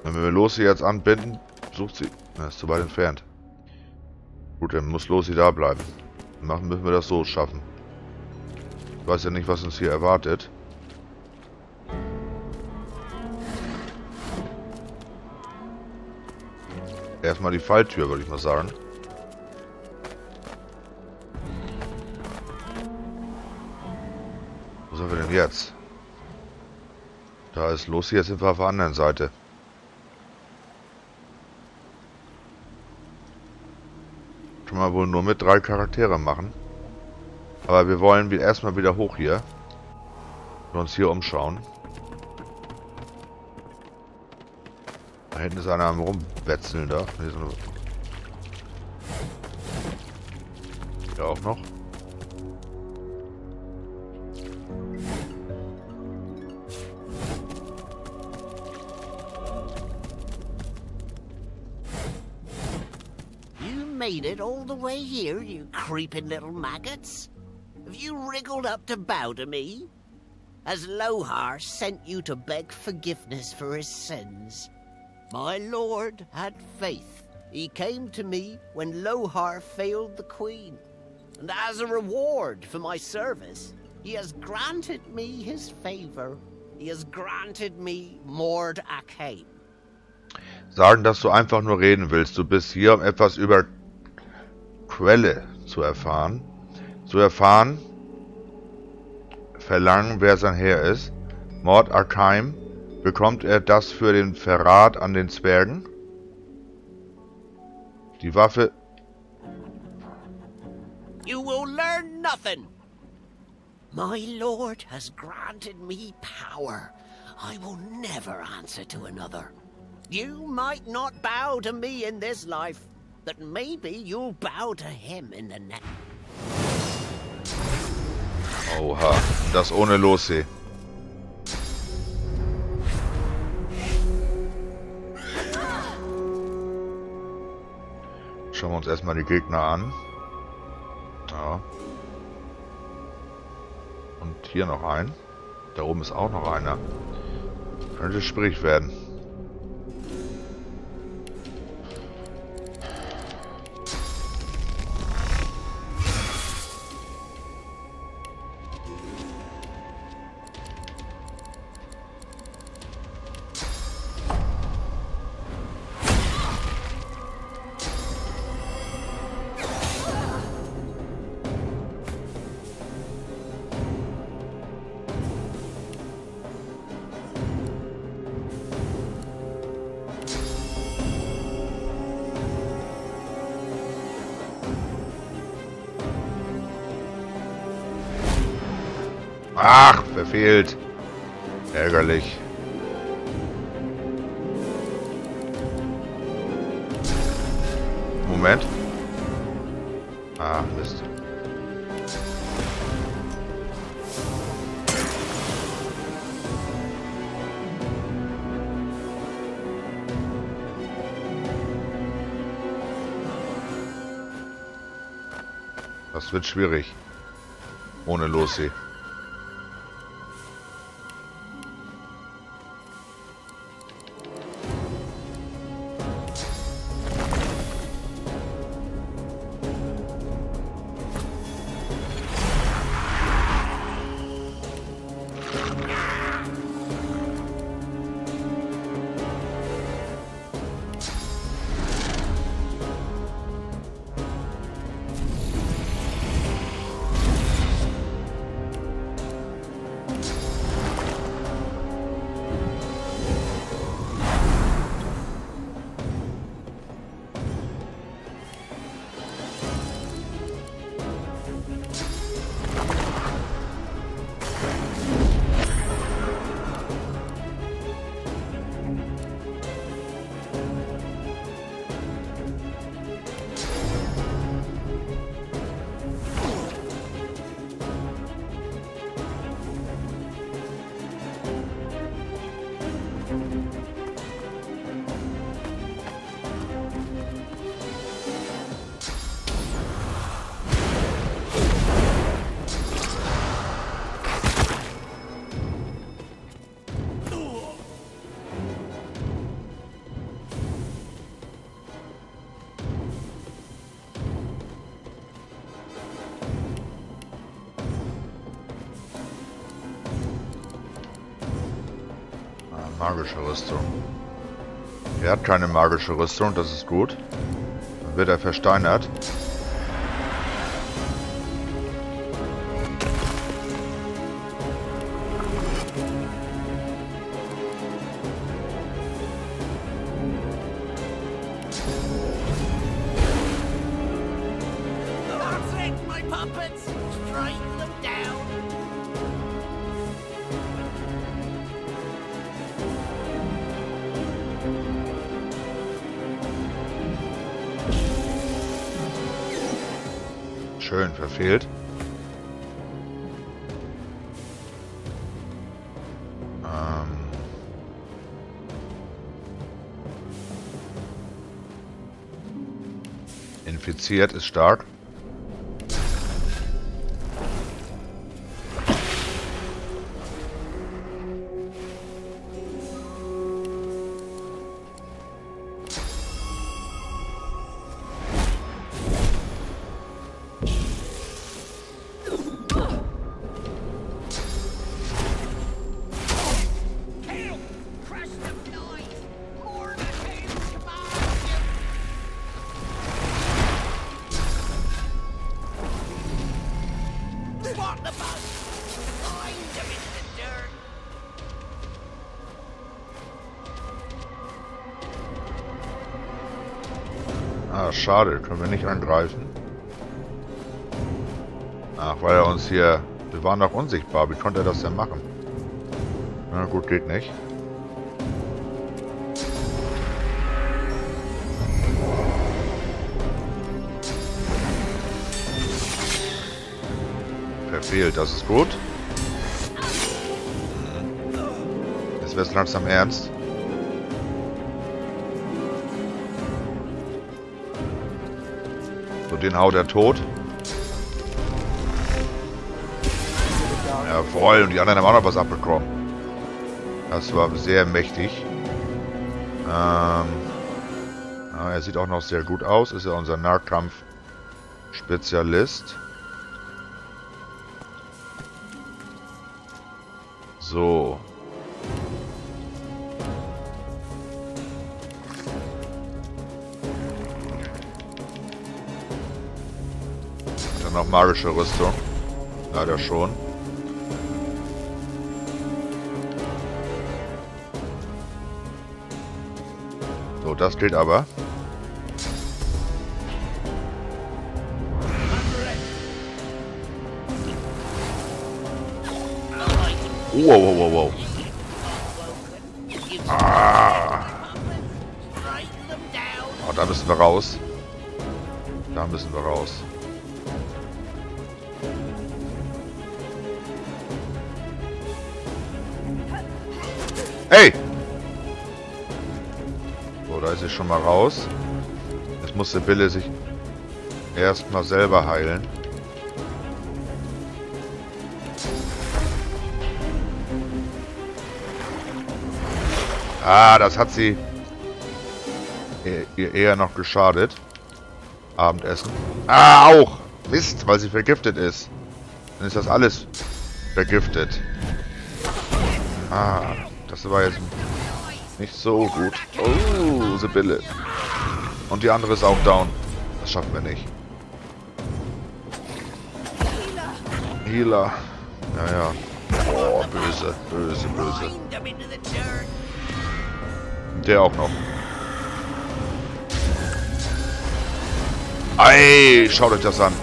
Wenn wir Los hier jetzt anbinden, sucht sie... Na, ist zu weit entfernt. Gut, dann muss Los hier da bleiben. Machen müssen wir das so schaffen. Ich weiß ja nicht, was uns hier erwartet. Erstmal die Falltür, würde ich mal sagen. Wo sind wir denn jetzt? Da ist Lucy, jetzt sind wir auf der anderen Seite. Kann man wohl nur mit drei Charaktere machen. Aber wir wollen erstmal wieder hoch hier. Und uns hier umschauen. Da hinten ist einer am Rumwetzeln da. Ja, auch noch. made it all the way here, you creeping little maggots? Have you wriggled up to bow to me? As Lohar sent you to beg forgiveness for his sins. My lord had faith. He came to me when Lohar failed the queen. And as a reward for my service, he has granted me his favor. He has granted me Mord Akane. Sagen, dass du einfach nur reden willst. Du bist hier, um etwas über Quelle zu erfahren. Zu erfahren, verlangen, wer sein Herr ist. Mord Akane. Bekommt er das für den Verrat an den Zwergen? Die Waffe. You will learn nothing. My lord has granted me power. I will never answer to another. You might not bow to me in this life, but maybe you'll bow to him in the next. Oha, das ohne Lossee. Schauen wir uns erstmal die Gegner an. Ja. Und hier noch ein. Da oben ist auch noch einer. Könnte schwierig werden. Ach, verfehlt. Ärgerlich. Moment. Ah, Mist. Das wird schwierig. Ohne Lucy. Magische Rüstung. Er hat keine magische Rüstung, das ist gut. Dann wird er versteinert. Schön verfehlt. Ähm in Infiziert ist stark. Schade, können wir nicht angreifen. Ach, weil er uns hier... Wir waren doch unsichtbar. Wie konnte er das denn machen? Na gut, geht nicht. Verfehlt, das ist gut. Jetzt wird's langsam ernst. Den haut er tot. Jawohl, und die anderen haben auch noch was abbekommen. Das war sehr mächtig. Ähm, na, er sieht auch noch sehr gut aus. Ist ja unser Nahkampf-Spezialist. So. Noch magische Rüstung. Leider schon. So, das gilt aber. Wow, wow, wow, wow. Ah. Oh, da müssen wir raus. Da müssen wir raus. Hey! So, da ist sie schon mal raus. Jetzt muss Sibylle sich erstmal selber heilen. Ah, das hat sie ihr eher noch geschadet. Abendessen. Ah, auch! Mist, weil sie vergiftet ist. Dann ist das alles vergiftet. Ah. Das war jetzt nicht so gut. Oh, Sibylle. Und die andere ist auch down. Das schaffen wir nicht. Healer. Ja, ja. Oh, böse, böse, böse. Der auch noch. Ei, schaut euch das an.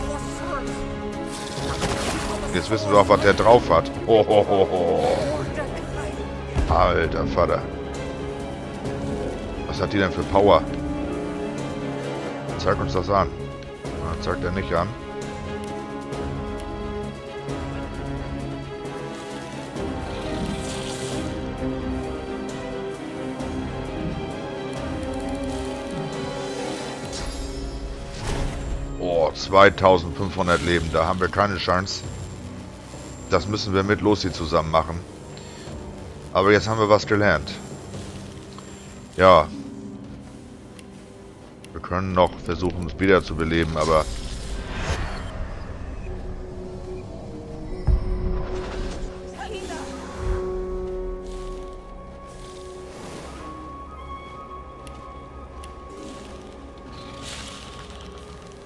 Jetzt wissen wir auch, was der drauf hat. Oh, oh, oh, oh. Alter Vater. Was hat die denn für Power? Zeig uns das an. Na, zeigt er nicht an. Oh, zweitausendfünfhundert Leben. Da haben wir keine Chance. Das müssen wir mit Lucy zusammen machen. Aber jetzt haben wir was gelernt. Ja. Wir können noch versuchen, es wieder zu beleben, aber...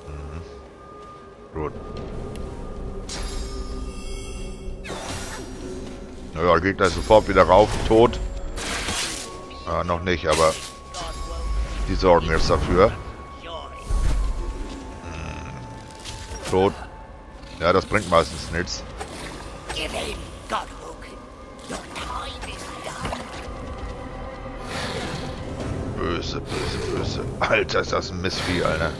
Mhm. Gut. Ja, Gegner ist sofort wieder rauf, tot. Äh, noch nicht, aber die sorgen jetzt dafür. Hm. Tot. Ja, das bringt meistens nichts. Böse, böse, böse. Alter, ist das ein Missvieh, Alter.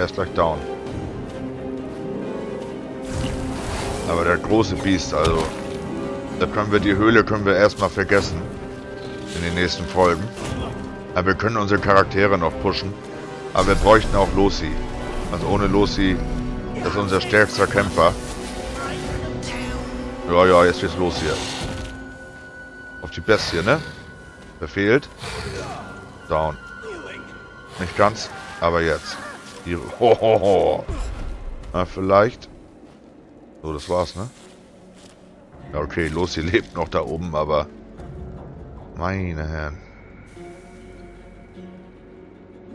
er ist gleich down. Aber der große Biest, also da können wir die Höhle können wir erstmal vergessen in den nächsten Folgen. Aber wir können unsere Charaktere noch pushen. Aber wir bräuchten auch Losi. Also ohne Losi ist unser stärkster Kämpfer. Ja, ja, jetzt geht's los hier. Auf die Bestie, ne? Verfehlt. Down. Nicht ganz, aber jetzt. Hier. Hohoho. Na, vielleicht. So, das war's, ne? Ja, okay, Losi lebt noch da oben, aber... Meine Herren.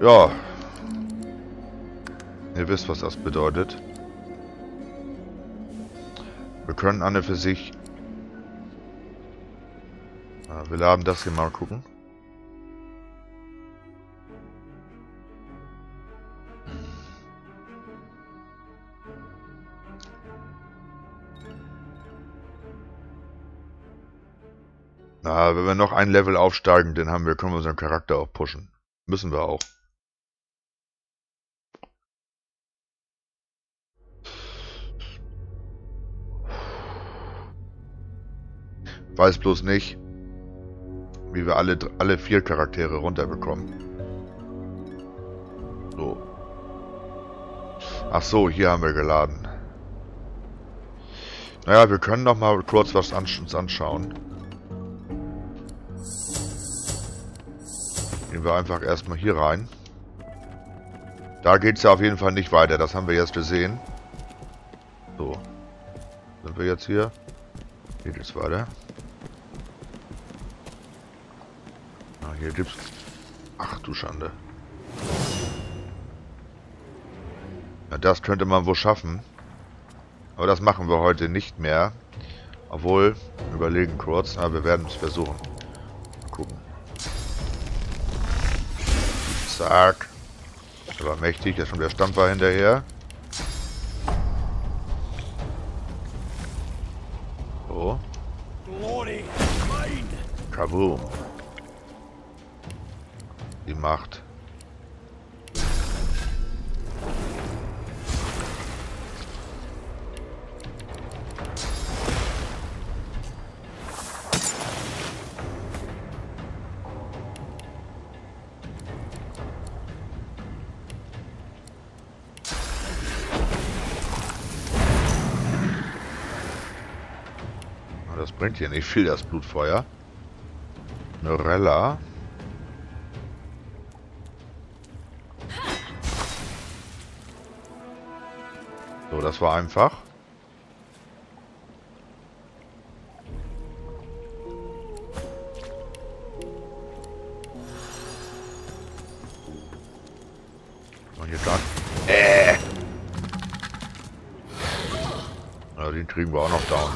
Ja. Ihr wisst, was das bedeutet. Wir können an und für sich... Ah, wir laden das hier mal gucken. Na, wenn wir noch ein Level aufsteigen, den haben wir, können wir unseren Charakter auch pushen. Müssen wir auch. Weiß bloß nicht, wie wir alle, alle vier Charaktere runterbekommen. So. Ach so, hier haben wir geladen. Naja, wir können noch mal kurz was ansch uns anschauen. Gehen wir einfach erstmal hier rein. Da geht es ja auf jeden Fall nicht weiter, das haben wir jetzt gesehen. So. Sind wir jetzt hier? Hier geht's weiter. Hier gibt's... Ach du Schande. Ja, das könnte man wohl schaffen. Aber das machen wir heute nicht mehr. Obwohl, überlegen kurz, aber wir werden es versuchen. Mal gucken. Zack. Der war mächtig, da ist schon der Stampfer hinterher. So. Kaboom. Die Macht. Das bringt hier nicht viel, das Blutfeuer. Norella. So, das war einfach. Und hier dran. Äh! Ja, den kriegen wir auch noch down.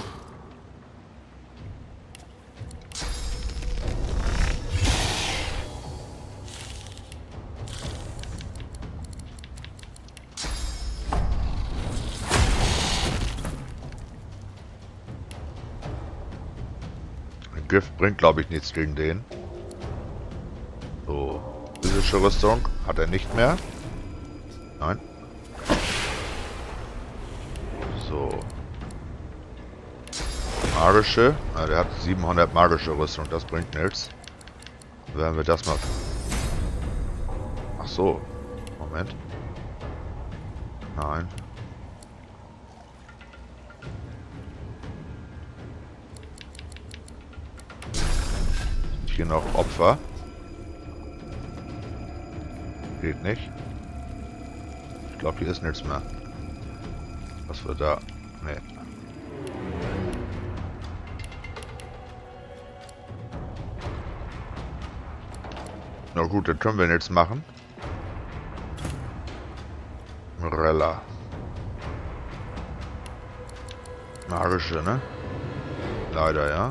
Gift bringt, glaube ich, nichts gegen den. So. Physische Rüstung hat er nicht mehr. Nein. So. Magische. Ah, der hat siebenhundert magische Rüstung. Das bringt nichts. Werden wir das mal... Ach so. Moment. Nein. Hier noch Opfer. Geht nicht. Ich glaube, hier ist nichts mehr. Was wir da... Nee. Na gut, dann können wir nichts machen. Morella. Magische, ne? Leider, ja.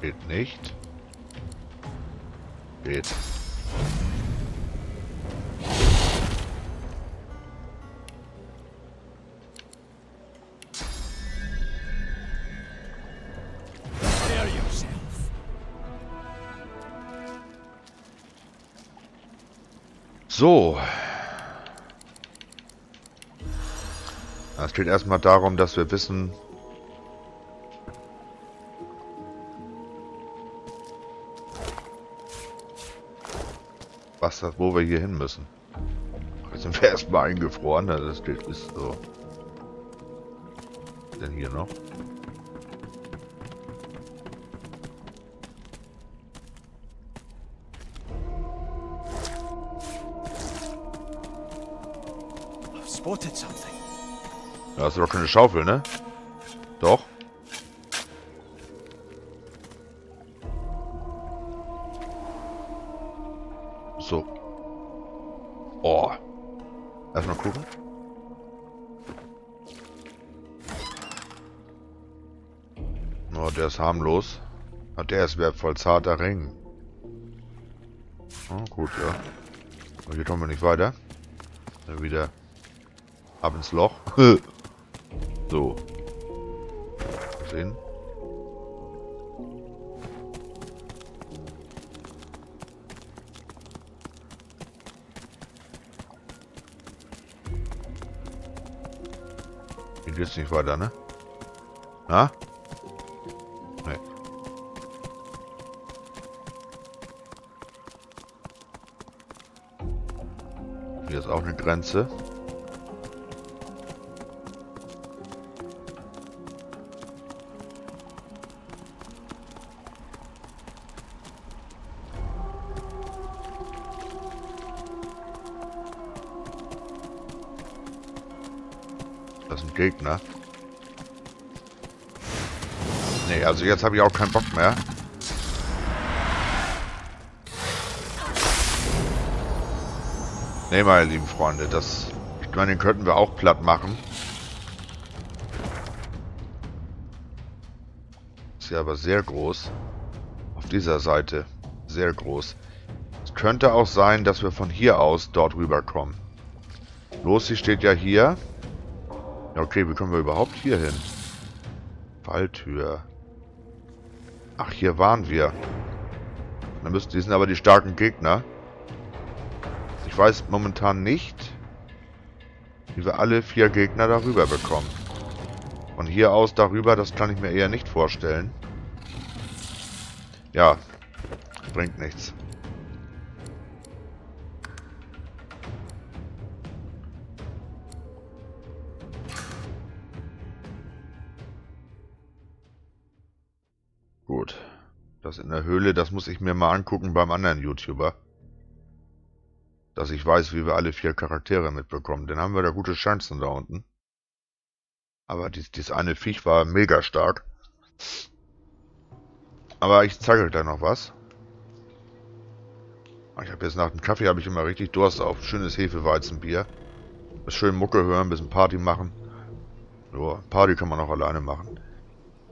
Geht nicht. Geht. So. Es geht erstmal darum, dass wir wissen, was, wo wir hier hin müssen. Jetzt sind wir erstmal eingefroren, das Bild ist so. Was ist denn hier noch? Da hast du doch schon eine Schaufel, ne? Doch. So. Oh. Erstmal gucken. Oh, der ist harmlos. Ah, der ist wertvoll. Zarter Ring. Oh, gut, ja. Aber hier kommen wir nicht weiter. Dann wieder ab ins Loch. So. Mal sehen. Geht jetzt nicht weiter, ne? Na? Nee. Hier ist auch eine Grenze. Gegner. Nee, also jetzt habe ich auch keinen Bock mehr. Nee, meine lieben Freunde, das... Ich meine, den könnten wir auch platt machen. Ist ja aber sehr groß. Auf dieser Seite. Sehr groß. Es könnte auch sein, dass wir von hier aus dort rüberkommen. Lucy steht ja hier. Okay, wie kommen wir überhaupt hier hin? Falltür. Ach, hier waren wir. Dann müssen, die sind aber die starken Gegner. Ich weiß momentan nicht, wie wir alle vier Gegner darüber bekommen. Von hier aus darüber, das kann ich mir eher nicht vorstellen. Ja, bringt nichts. In der Höhle, das muss ich mir mal angucken beim anderen YouTuber. Dass ich weiß, wie wir alle vier Charaktere mitbekommen. Dann haben wir da gute Chancen da unten. Aber dies, dies eine Viech war mega stark. Aber ich zeige euch da noch was. Ich habe jetzt nach dem Kaffee habe ich immer richtig Durst auf. Schönes Hefeweizenbier. Schön Mucke hören, ein bisschen Party machen. So, Party kann man auch alleine machen.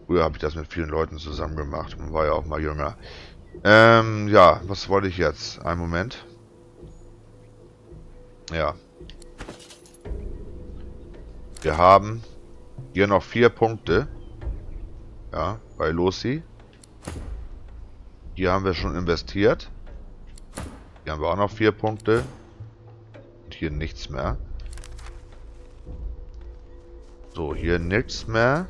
Früher habe ich das mit vielen Leuten zusammen gemacht. Man war ja auch mal jünger. Ähm, ja, was wollte ich jetzt? Einen Moment. Ja. Wir haben hier noch vier Punkte. Ja, bei Lucy. Hier haben wir schon investiert. Hier haben wir auch noch vier Punkte. Und hier nichts mehr. So, hier nichts mehr.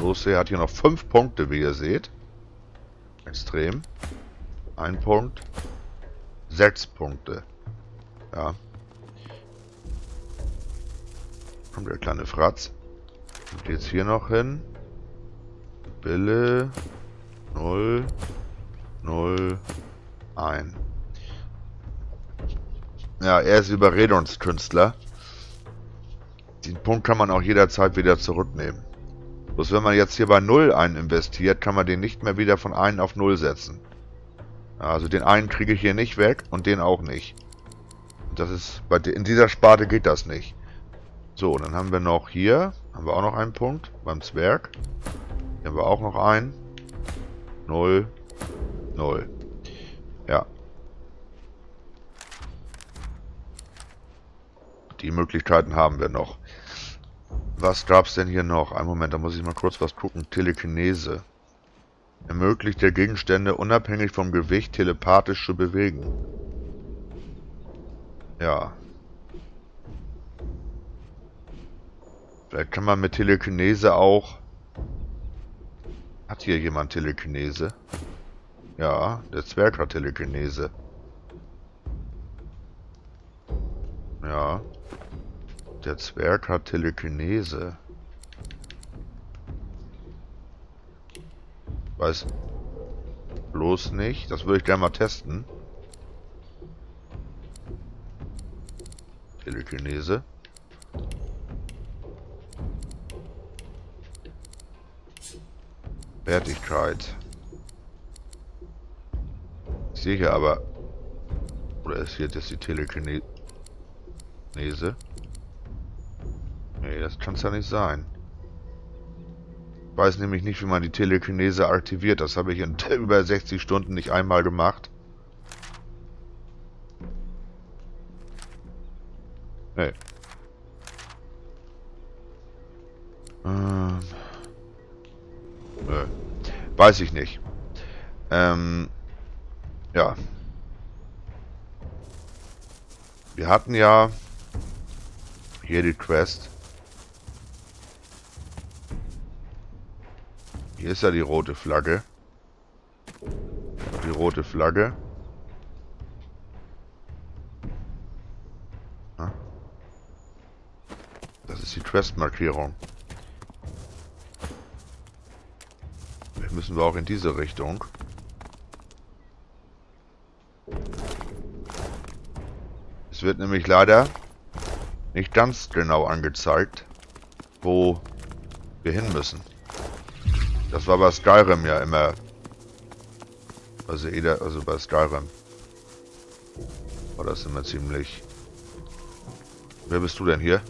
Lucy hat hier noch fünf Punkte, wie ihr seht. Extrem. Ein Punkt. Sechs Punkte. Ja. Kommt der kleine Fratz. Kommt jetzt hier noch hin. Bille. Null. Null. Ein. Ja, er ist Überredungskünstler. Den Punkt kann man auch jederzeit wieder zurücknehmen. Bloß wenn man jetzt hier bei null einen investiert, kann man den nicht mehr wieder von eins auf null setzen. Also den einen kriege ich hier nicht weg und den auch nicht. Das ist bei in dieser Sparte geht das nicht. So, dann haben wir noch hier, haben wir auch noch einen Punkt beim Zwerg. Hier haben wir auch noch einen. Null. Null. Ja. Die Möglichkeiten haben wir noch. Was gab's denn hier noch? Einen Moment, da muss ich mal kurz was gucken. Telekinese. Ermöglicht der Gegenstände unabhängig vom Gewicht telepathisch zu bewegen. Ja. Vielleicht kann man mit Telekinese auch... Hat hier jemand Telekinese? Ja, der Zwerg hat Telekinese. Ja. Der Zwerg hat Telekinese. Weiß bloß nicht. Das würde ich gerne mal testen. Telekinese. Fertigkeit. Ich sehe hier aber... Oder ist hier jetzt die Telekinese? Nee, das kann es ja nicht sein. Ich weiß nämlich nicht, wie man die Telekinese aktiviert. Das habe ich in über sechzig Stunden nicht einmal gemacht. Nee. Ähm. Nö. Weiß ich nicht. Ähm. Ja. Wir hatten ja hier die Quest. Hier ist ja die rote Flagge. Die rote Flagge. Das ist die Questmarkierung. Vielleicht müssen wir auch in diese Richtung. Es wird nämlich leider nicht ganz genau angezeigt, wo wir hin müssen. Das war bei Skyrim ja immer. Also, also bei Skyrim war das immer ziemlich... Wer bist du denn hier?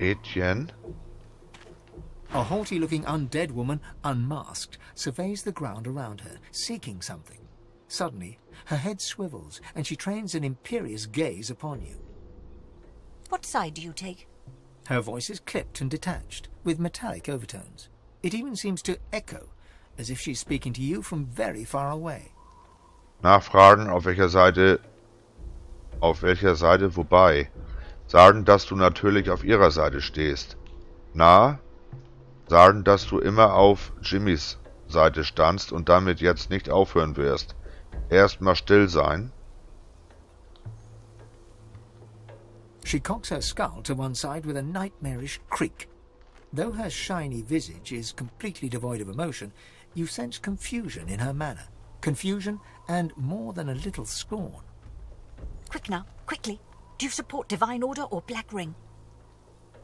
Etienne? A haughty-looking undead woman, unmasked, surveys the ground around her, seeking something. Suddenly, her head swivels and she trains an imperious gaze upon you. What side do you take? Her voice is clipped and detached, with metallic overtones. It even seems to echo, as if she's speaking to you from very far away. Nachfragen, auf welcher Seite, auf welcher Seite, wobei. Sagen, dass du natürlich auf ihrer Seite stehst. Na, sagen, dass du immer auf Jimmys Seite standst und damit jetzt nicht aufhören wirst. Erstmal still sein. She cocks her skull to one side with a nightmarish creak. Though her shiny visage is completely devoid of emotion, you sense confusion in her manner. Confusion and more than a little scorn. Quick now, quickly. Do you support Divine Order or Black Ring?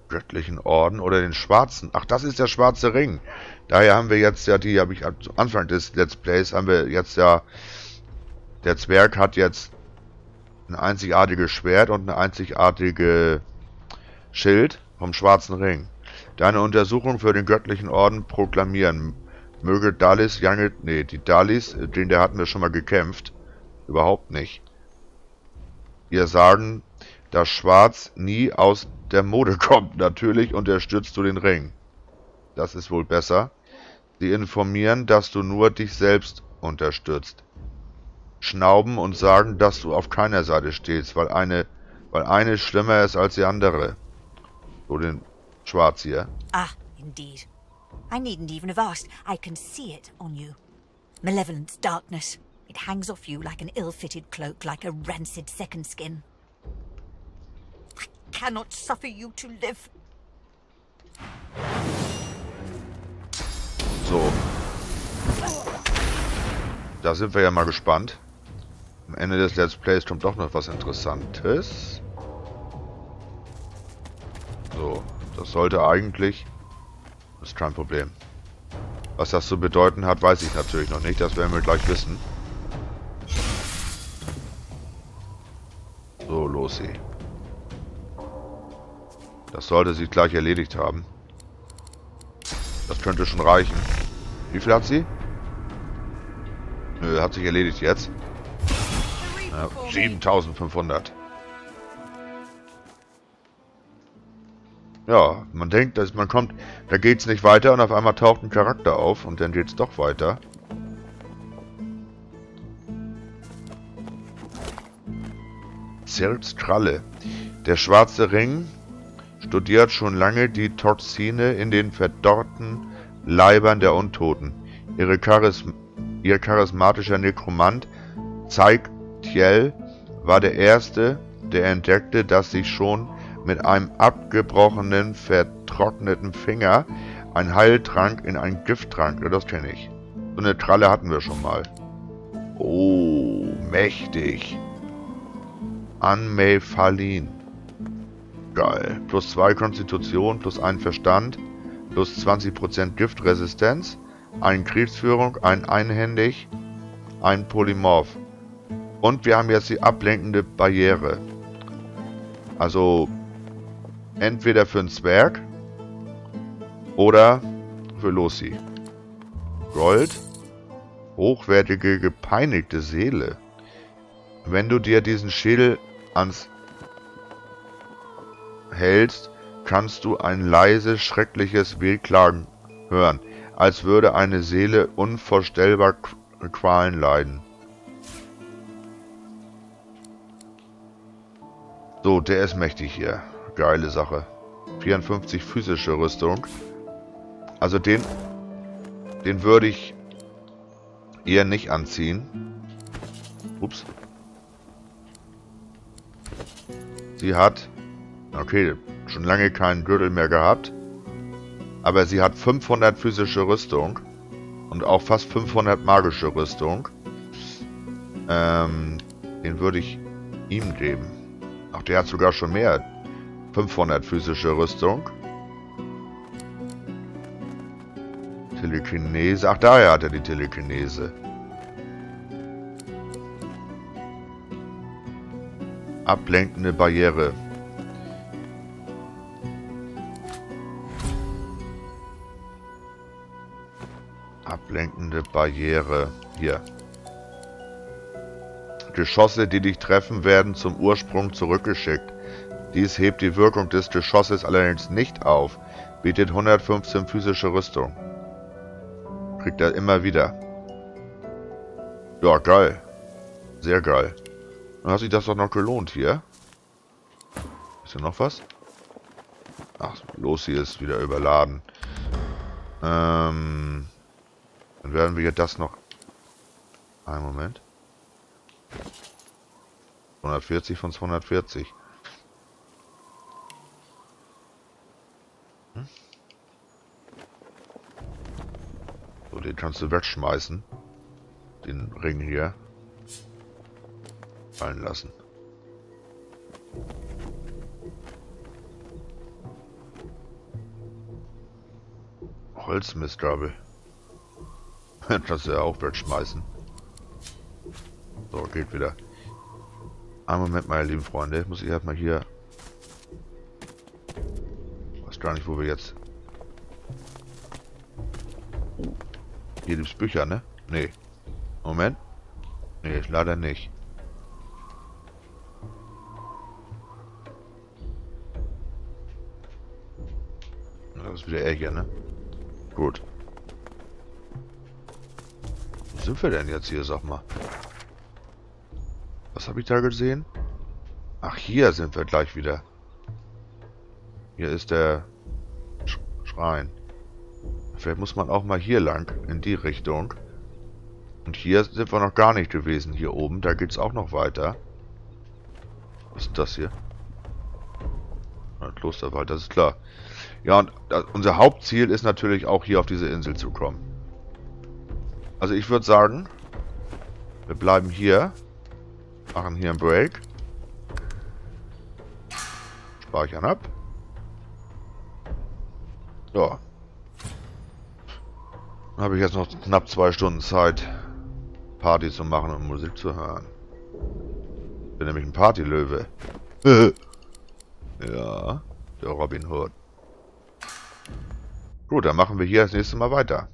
Göttlichen Orden oder den schwarzen? Ach, das ist der schwarze Ring. Daher haben wir jetzt ja die, habe ich am Anfang des Let's Plays, haben wir jetzt ja, der Zwerg hat jetzt ein einzigartiges Schwert und ein einzigartiges Schild vom schwarzen Ring. Deine Untersuchung für den göttlichen Orden proklamieren. Möge Dalis, Jange, nee, die Dalis, den der hatten wir schon mal gekämpft. Überhaupt nicht. Ihr sagen, dass Schwarz nie aus der Mode kommt. Natürlich unterstützt du den Ring. Das ist wohl besser. Sie informieren, dass du nur dich selbst unterstützt. Schnauben und sagen, dass du auf keiner Seite stehst, weil eine, weil eine schlimmer ist als die andere. So den Schwarz hier. Ah, indeed. I needn't even have asked. I can see it on you. Malevolence, darkness. It hangs off you like an ill-fitted cloak, like a rancid second skin. I cannot suffer you to live. So. Da sind wir ja mal gespannt. Am Ende des Let's Plays kommt doch noch was Interessantes. So. Das sollte eigentlich... Das ist kein Problem. Was das zu bedeuten hat, weiß ich natürlich noch nicht. Das werden wir gleich wissen. So, los sie. Das sollte sie gleich erledigt haben. Das könnte schon reichen. Wie viel hat sie? Nö, hat sich erledigt jetzt. Ja, siebentausendfünfhundert. Ja, man denkt, dass man kommt, da geht's nicht weiter und auf einmal taucht ein Charakter auf und dann geht's doch weiter. Zirpstralle. Der schwarze Ring studiert schon lange die Toxine in den verdorrten Leibern der Untoten. Ihre Charism ihr charismatischer Nekromant Zeig-Tiel war der Erste, der entdeckte, dass sich schon mit einem abgebrochenen, vertrockneten Finger ein Heiltrank in einen Gifttrank. Ja, das kenne ich. So eine Tralle hatten wir schon mal. Oh, mächtig. Anmephalin. Geil. Plus zwei Konstitution, plus ein Verstand, plus zwanzig Prozent Giftresistenz, eine Kriegsführung, ein Einhändig, ein Polymorph. Und wir haben jetzt die ablenkende Barriere. Also entweder für einen Zwerg oder für Lucy. Gold. Hochwertige, gepeinigte Seele. Wenn du dir diesen Schädel ans hältst, kannst du ein leises, schreckliches Wehklagen hören, als würde eine Seele unvorstellbar Qualen leiden. So, der ist mächtig hier. Geile Sache. vierundfünfzig physische Rüstung. Also den, den würde ich eher nicht anziehen. Ups. Sie hat, okay, schon lange keinen Gürtel mehr gehabt, aber sie hat fünfhundert physische Rüstung und auch fast fünfhundert magische Rüstung. Ähm, den würde ich ihm geben. Ach, der hat sogar schon mehr. fünfhundert physische Rüstung. Telekinese, ach, daher hat er die Telekinese. Ablenkende Barriere. Ablenkende Barriere. Hier. Geschosse, die dich treffen, werden zum Ursprung zurückgeschickt. Dies hebt die Wirkung des Geschosses allerdings nicht auf. Bietet hundertfünfzehn physische Rüstung. Kriegt er immer wieder. Ja, geil. Sehr geil. Dann hat sich das doch noch gelohnt hier. Ist hier noch was? Ach, los, hier ist wieder überladen. Ähm, dann werden wir das noch... Einen Moment. hundertvierzig von zweihundertvierzig. Hm? So, den kannst du wegschmeißen. Den Ring hier. Fallen lassen. Holzmistgabel. Kannst du ja auch wegschmeißen. So, geht wieder. Einen Moment, meine lieben Freunde. Muss ich erstmal hier. Ich weiß gar nicht, wo wir jetzt. Hier gibt es Bücher, ne? Nee. Moment. Nee, leider nicht. Das ist wieder er hier, ne? Gut. Wo sind wir denn jetzt hier, sag mal? Was habe ich da gesehen? Ach, hier sind wir gleich wieder. Hier ist der Sch- Schrein. Vielleicht muss man auch mal hier lang, in die Richtung. Und hier sind wir noch gar nicht gewesen, hier oben. Da geht's auch noch weiter. Was ist das hier? Ein Klosterwald, das ist klar. Ja, und unser Hauptziel ist natürlich auch hier auf diese Insel zu kommen. Also ich würde sagen, wir bleiben hier, machen hier einen Break, speichern ab. Ja. Dann habe ich jetzt noch knapp zwei Stunden Zeit, Party zu machen und Musik zu hören. Ich bin nämlich ein Partylöwe. Ja, der Robin Hood. Gut, dann machen wir hier das nächste Mal weiter.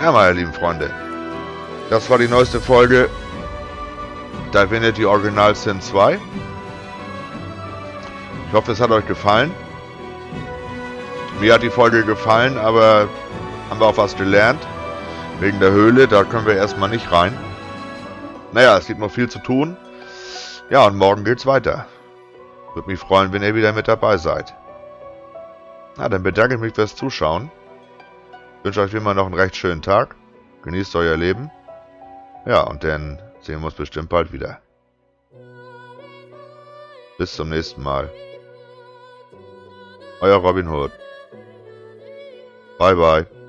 Ja, meine lieben Freunde, das war die neueste Folge Divinity Original Sin zwei. Ich hoffe, es hat euch gefallen. Mir hat die Folge gefallen, aber haben wir auch was gelernt. Wegen der Höhle, da können wir erstmal nicht rein. Naja, es gibt noch viel zu tun. Ja, und morgen geht's weiter. Würde mich freuen, wenn ihr wieder mit dabei seid. Na, dann bedanke ich mich fürs Zuschauen. Wünsche euch wie immer noch einen recht schönen Tag. Genießt euer Leben. Ja, und dann sehen wir uns bestimmt bald wieder. Bis zum nächsten Mal. Euer Robin Hood. Bye, bye.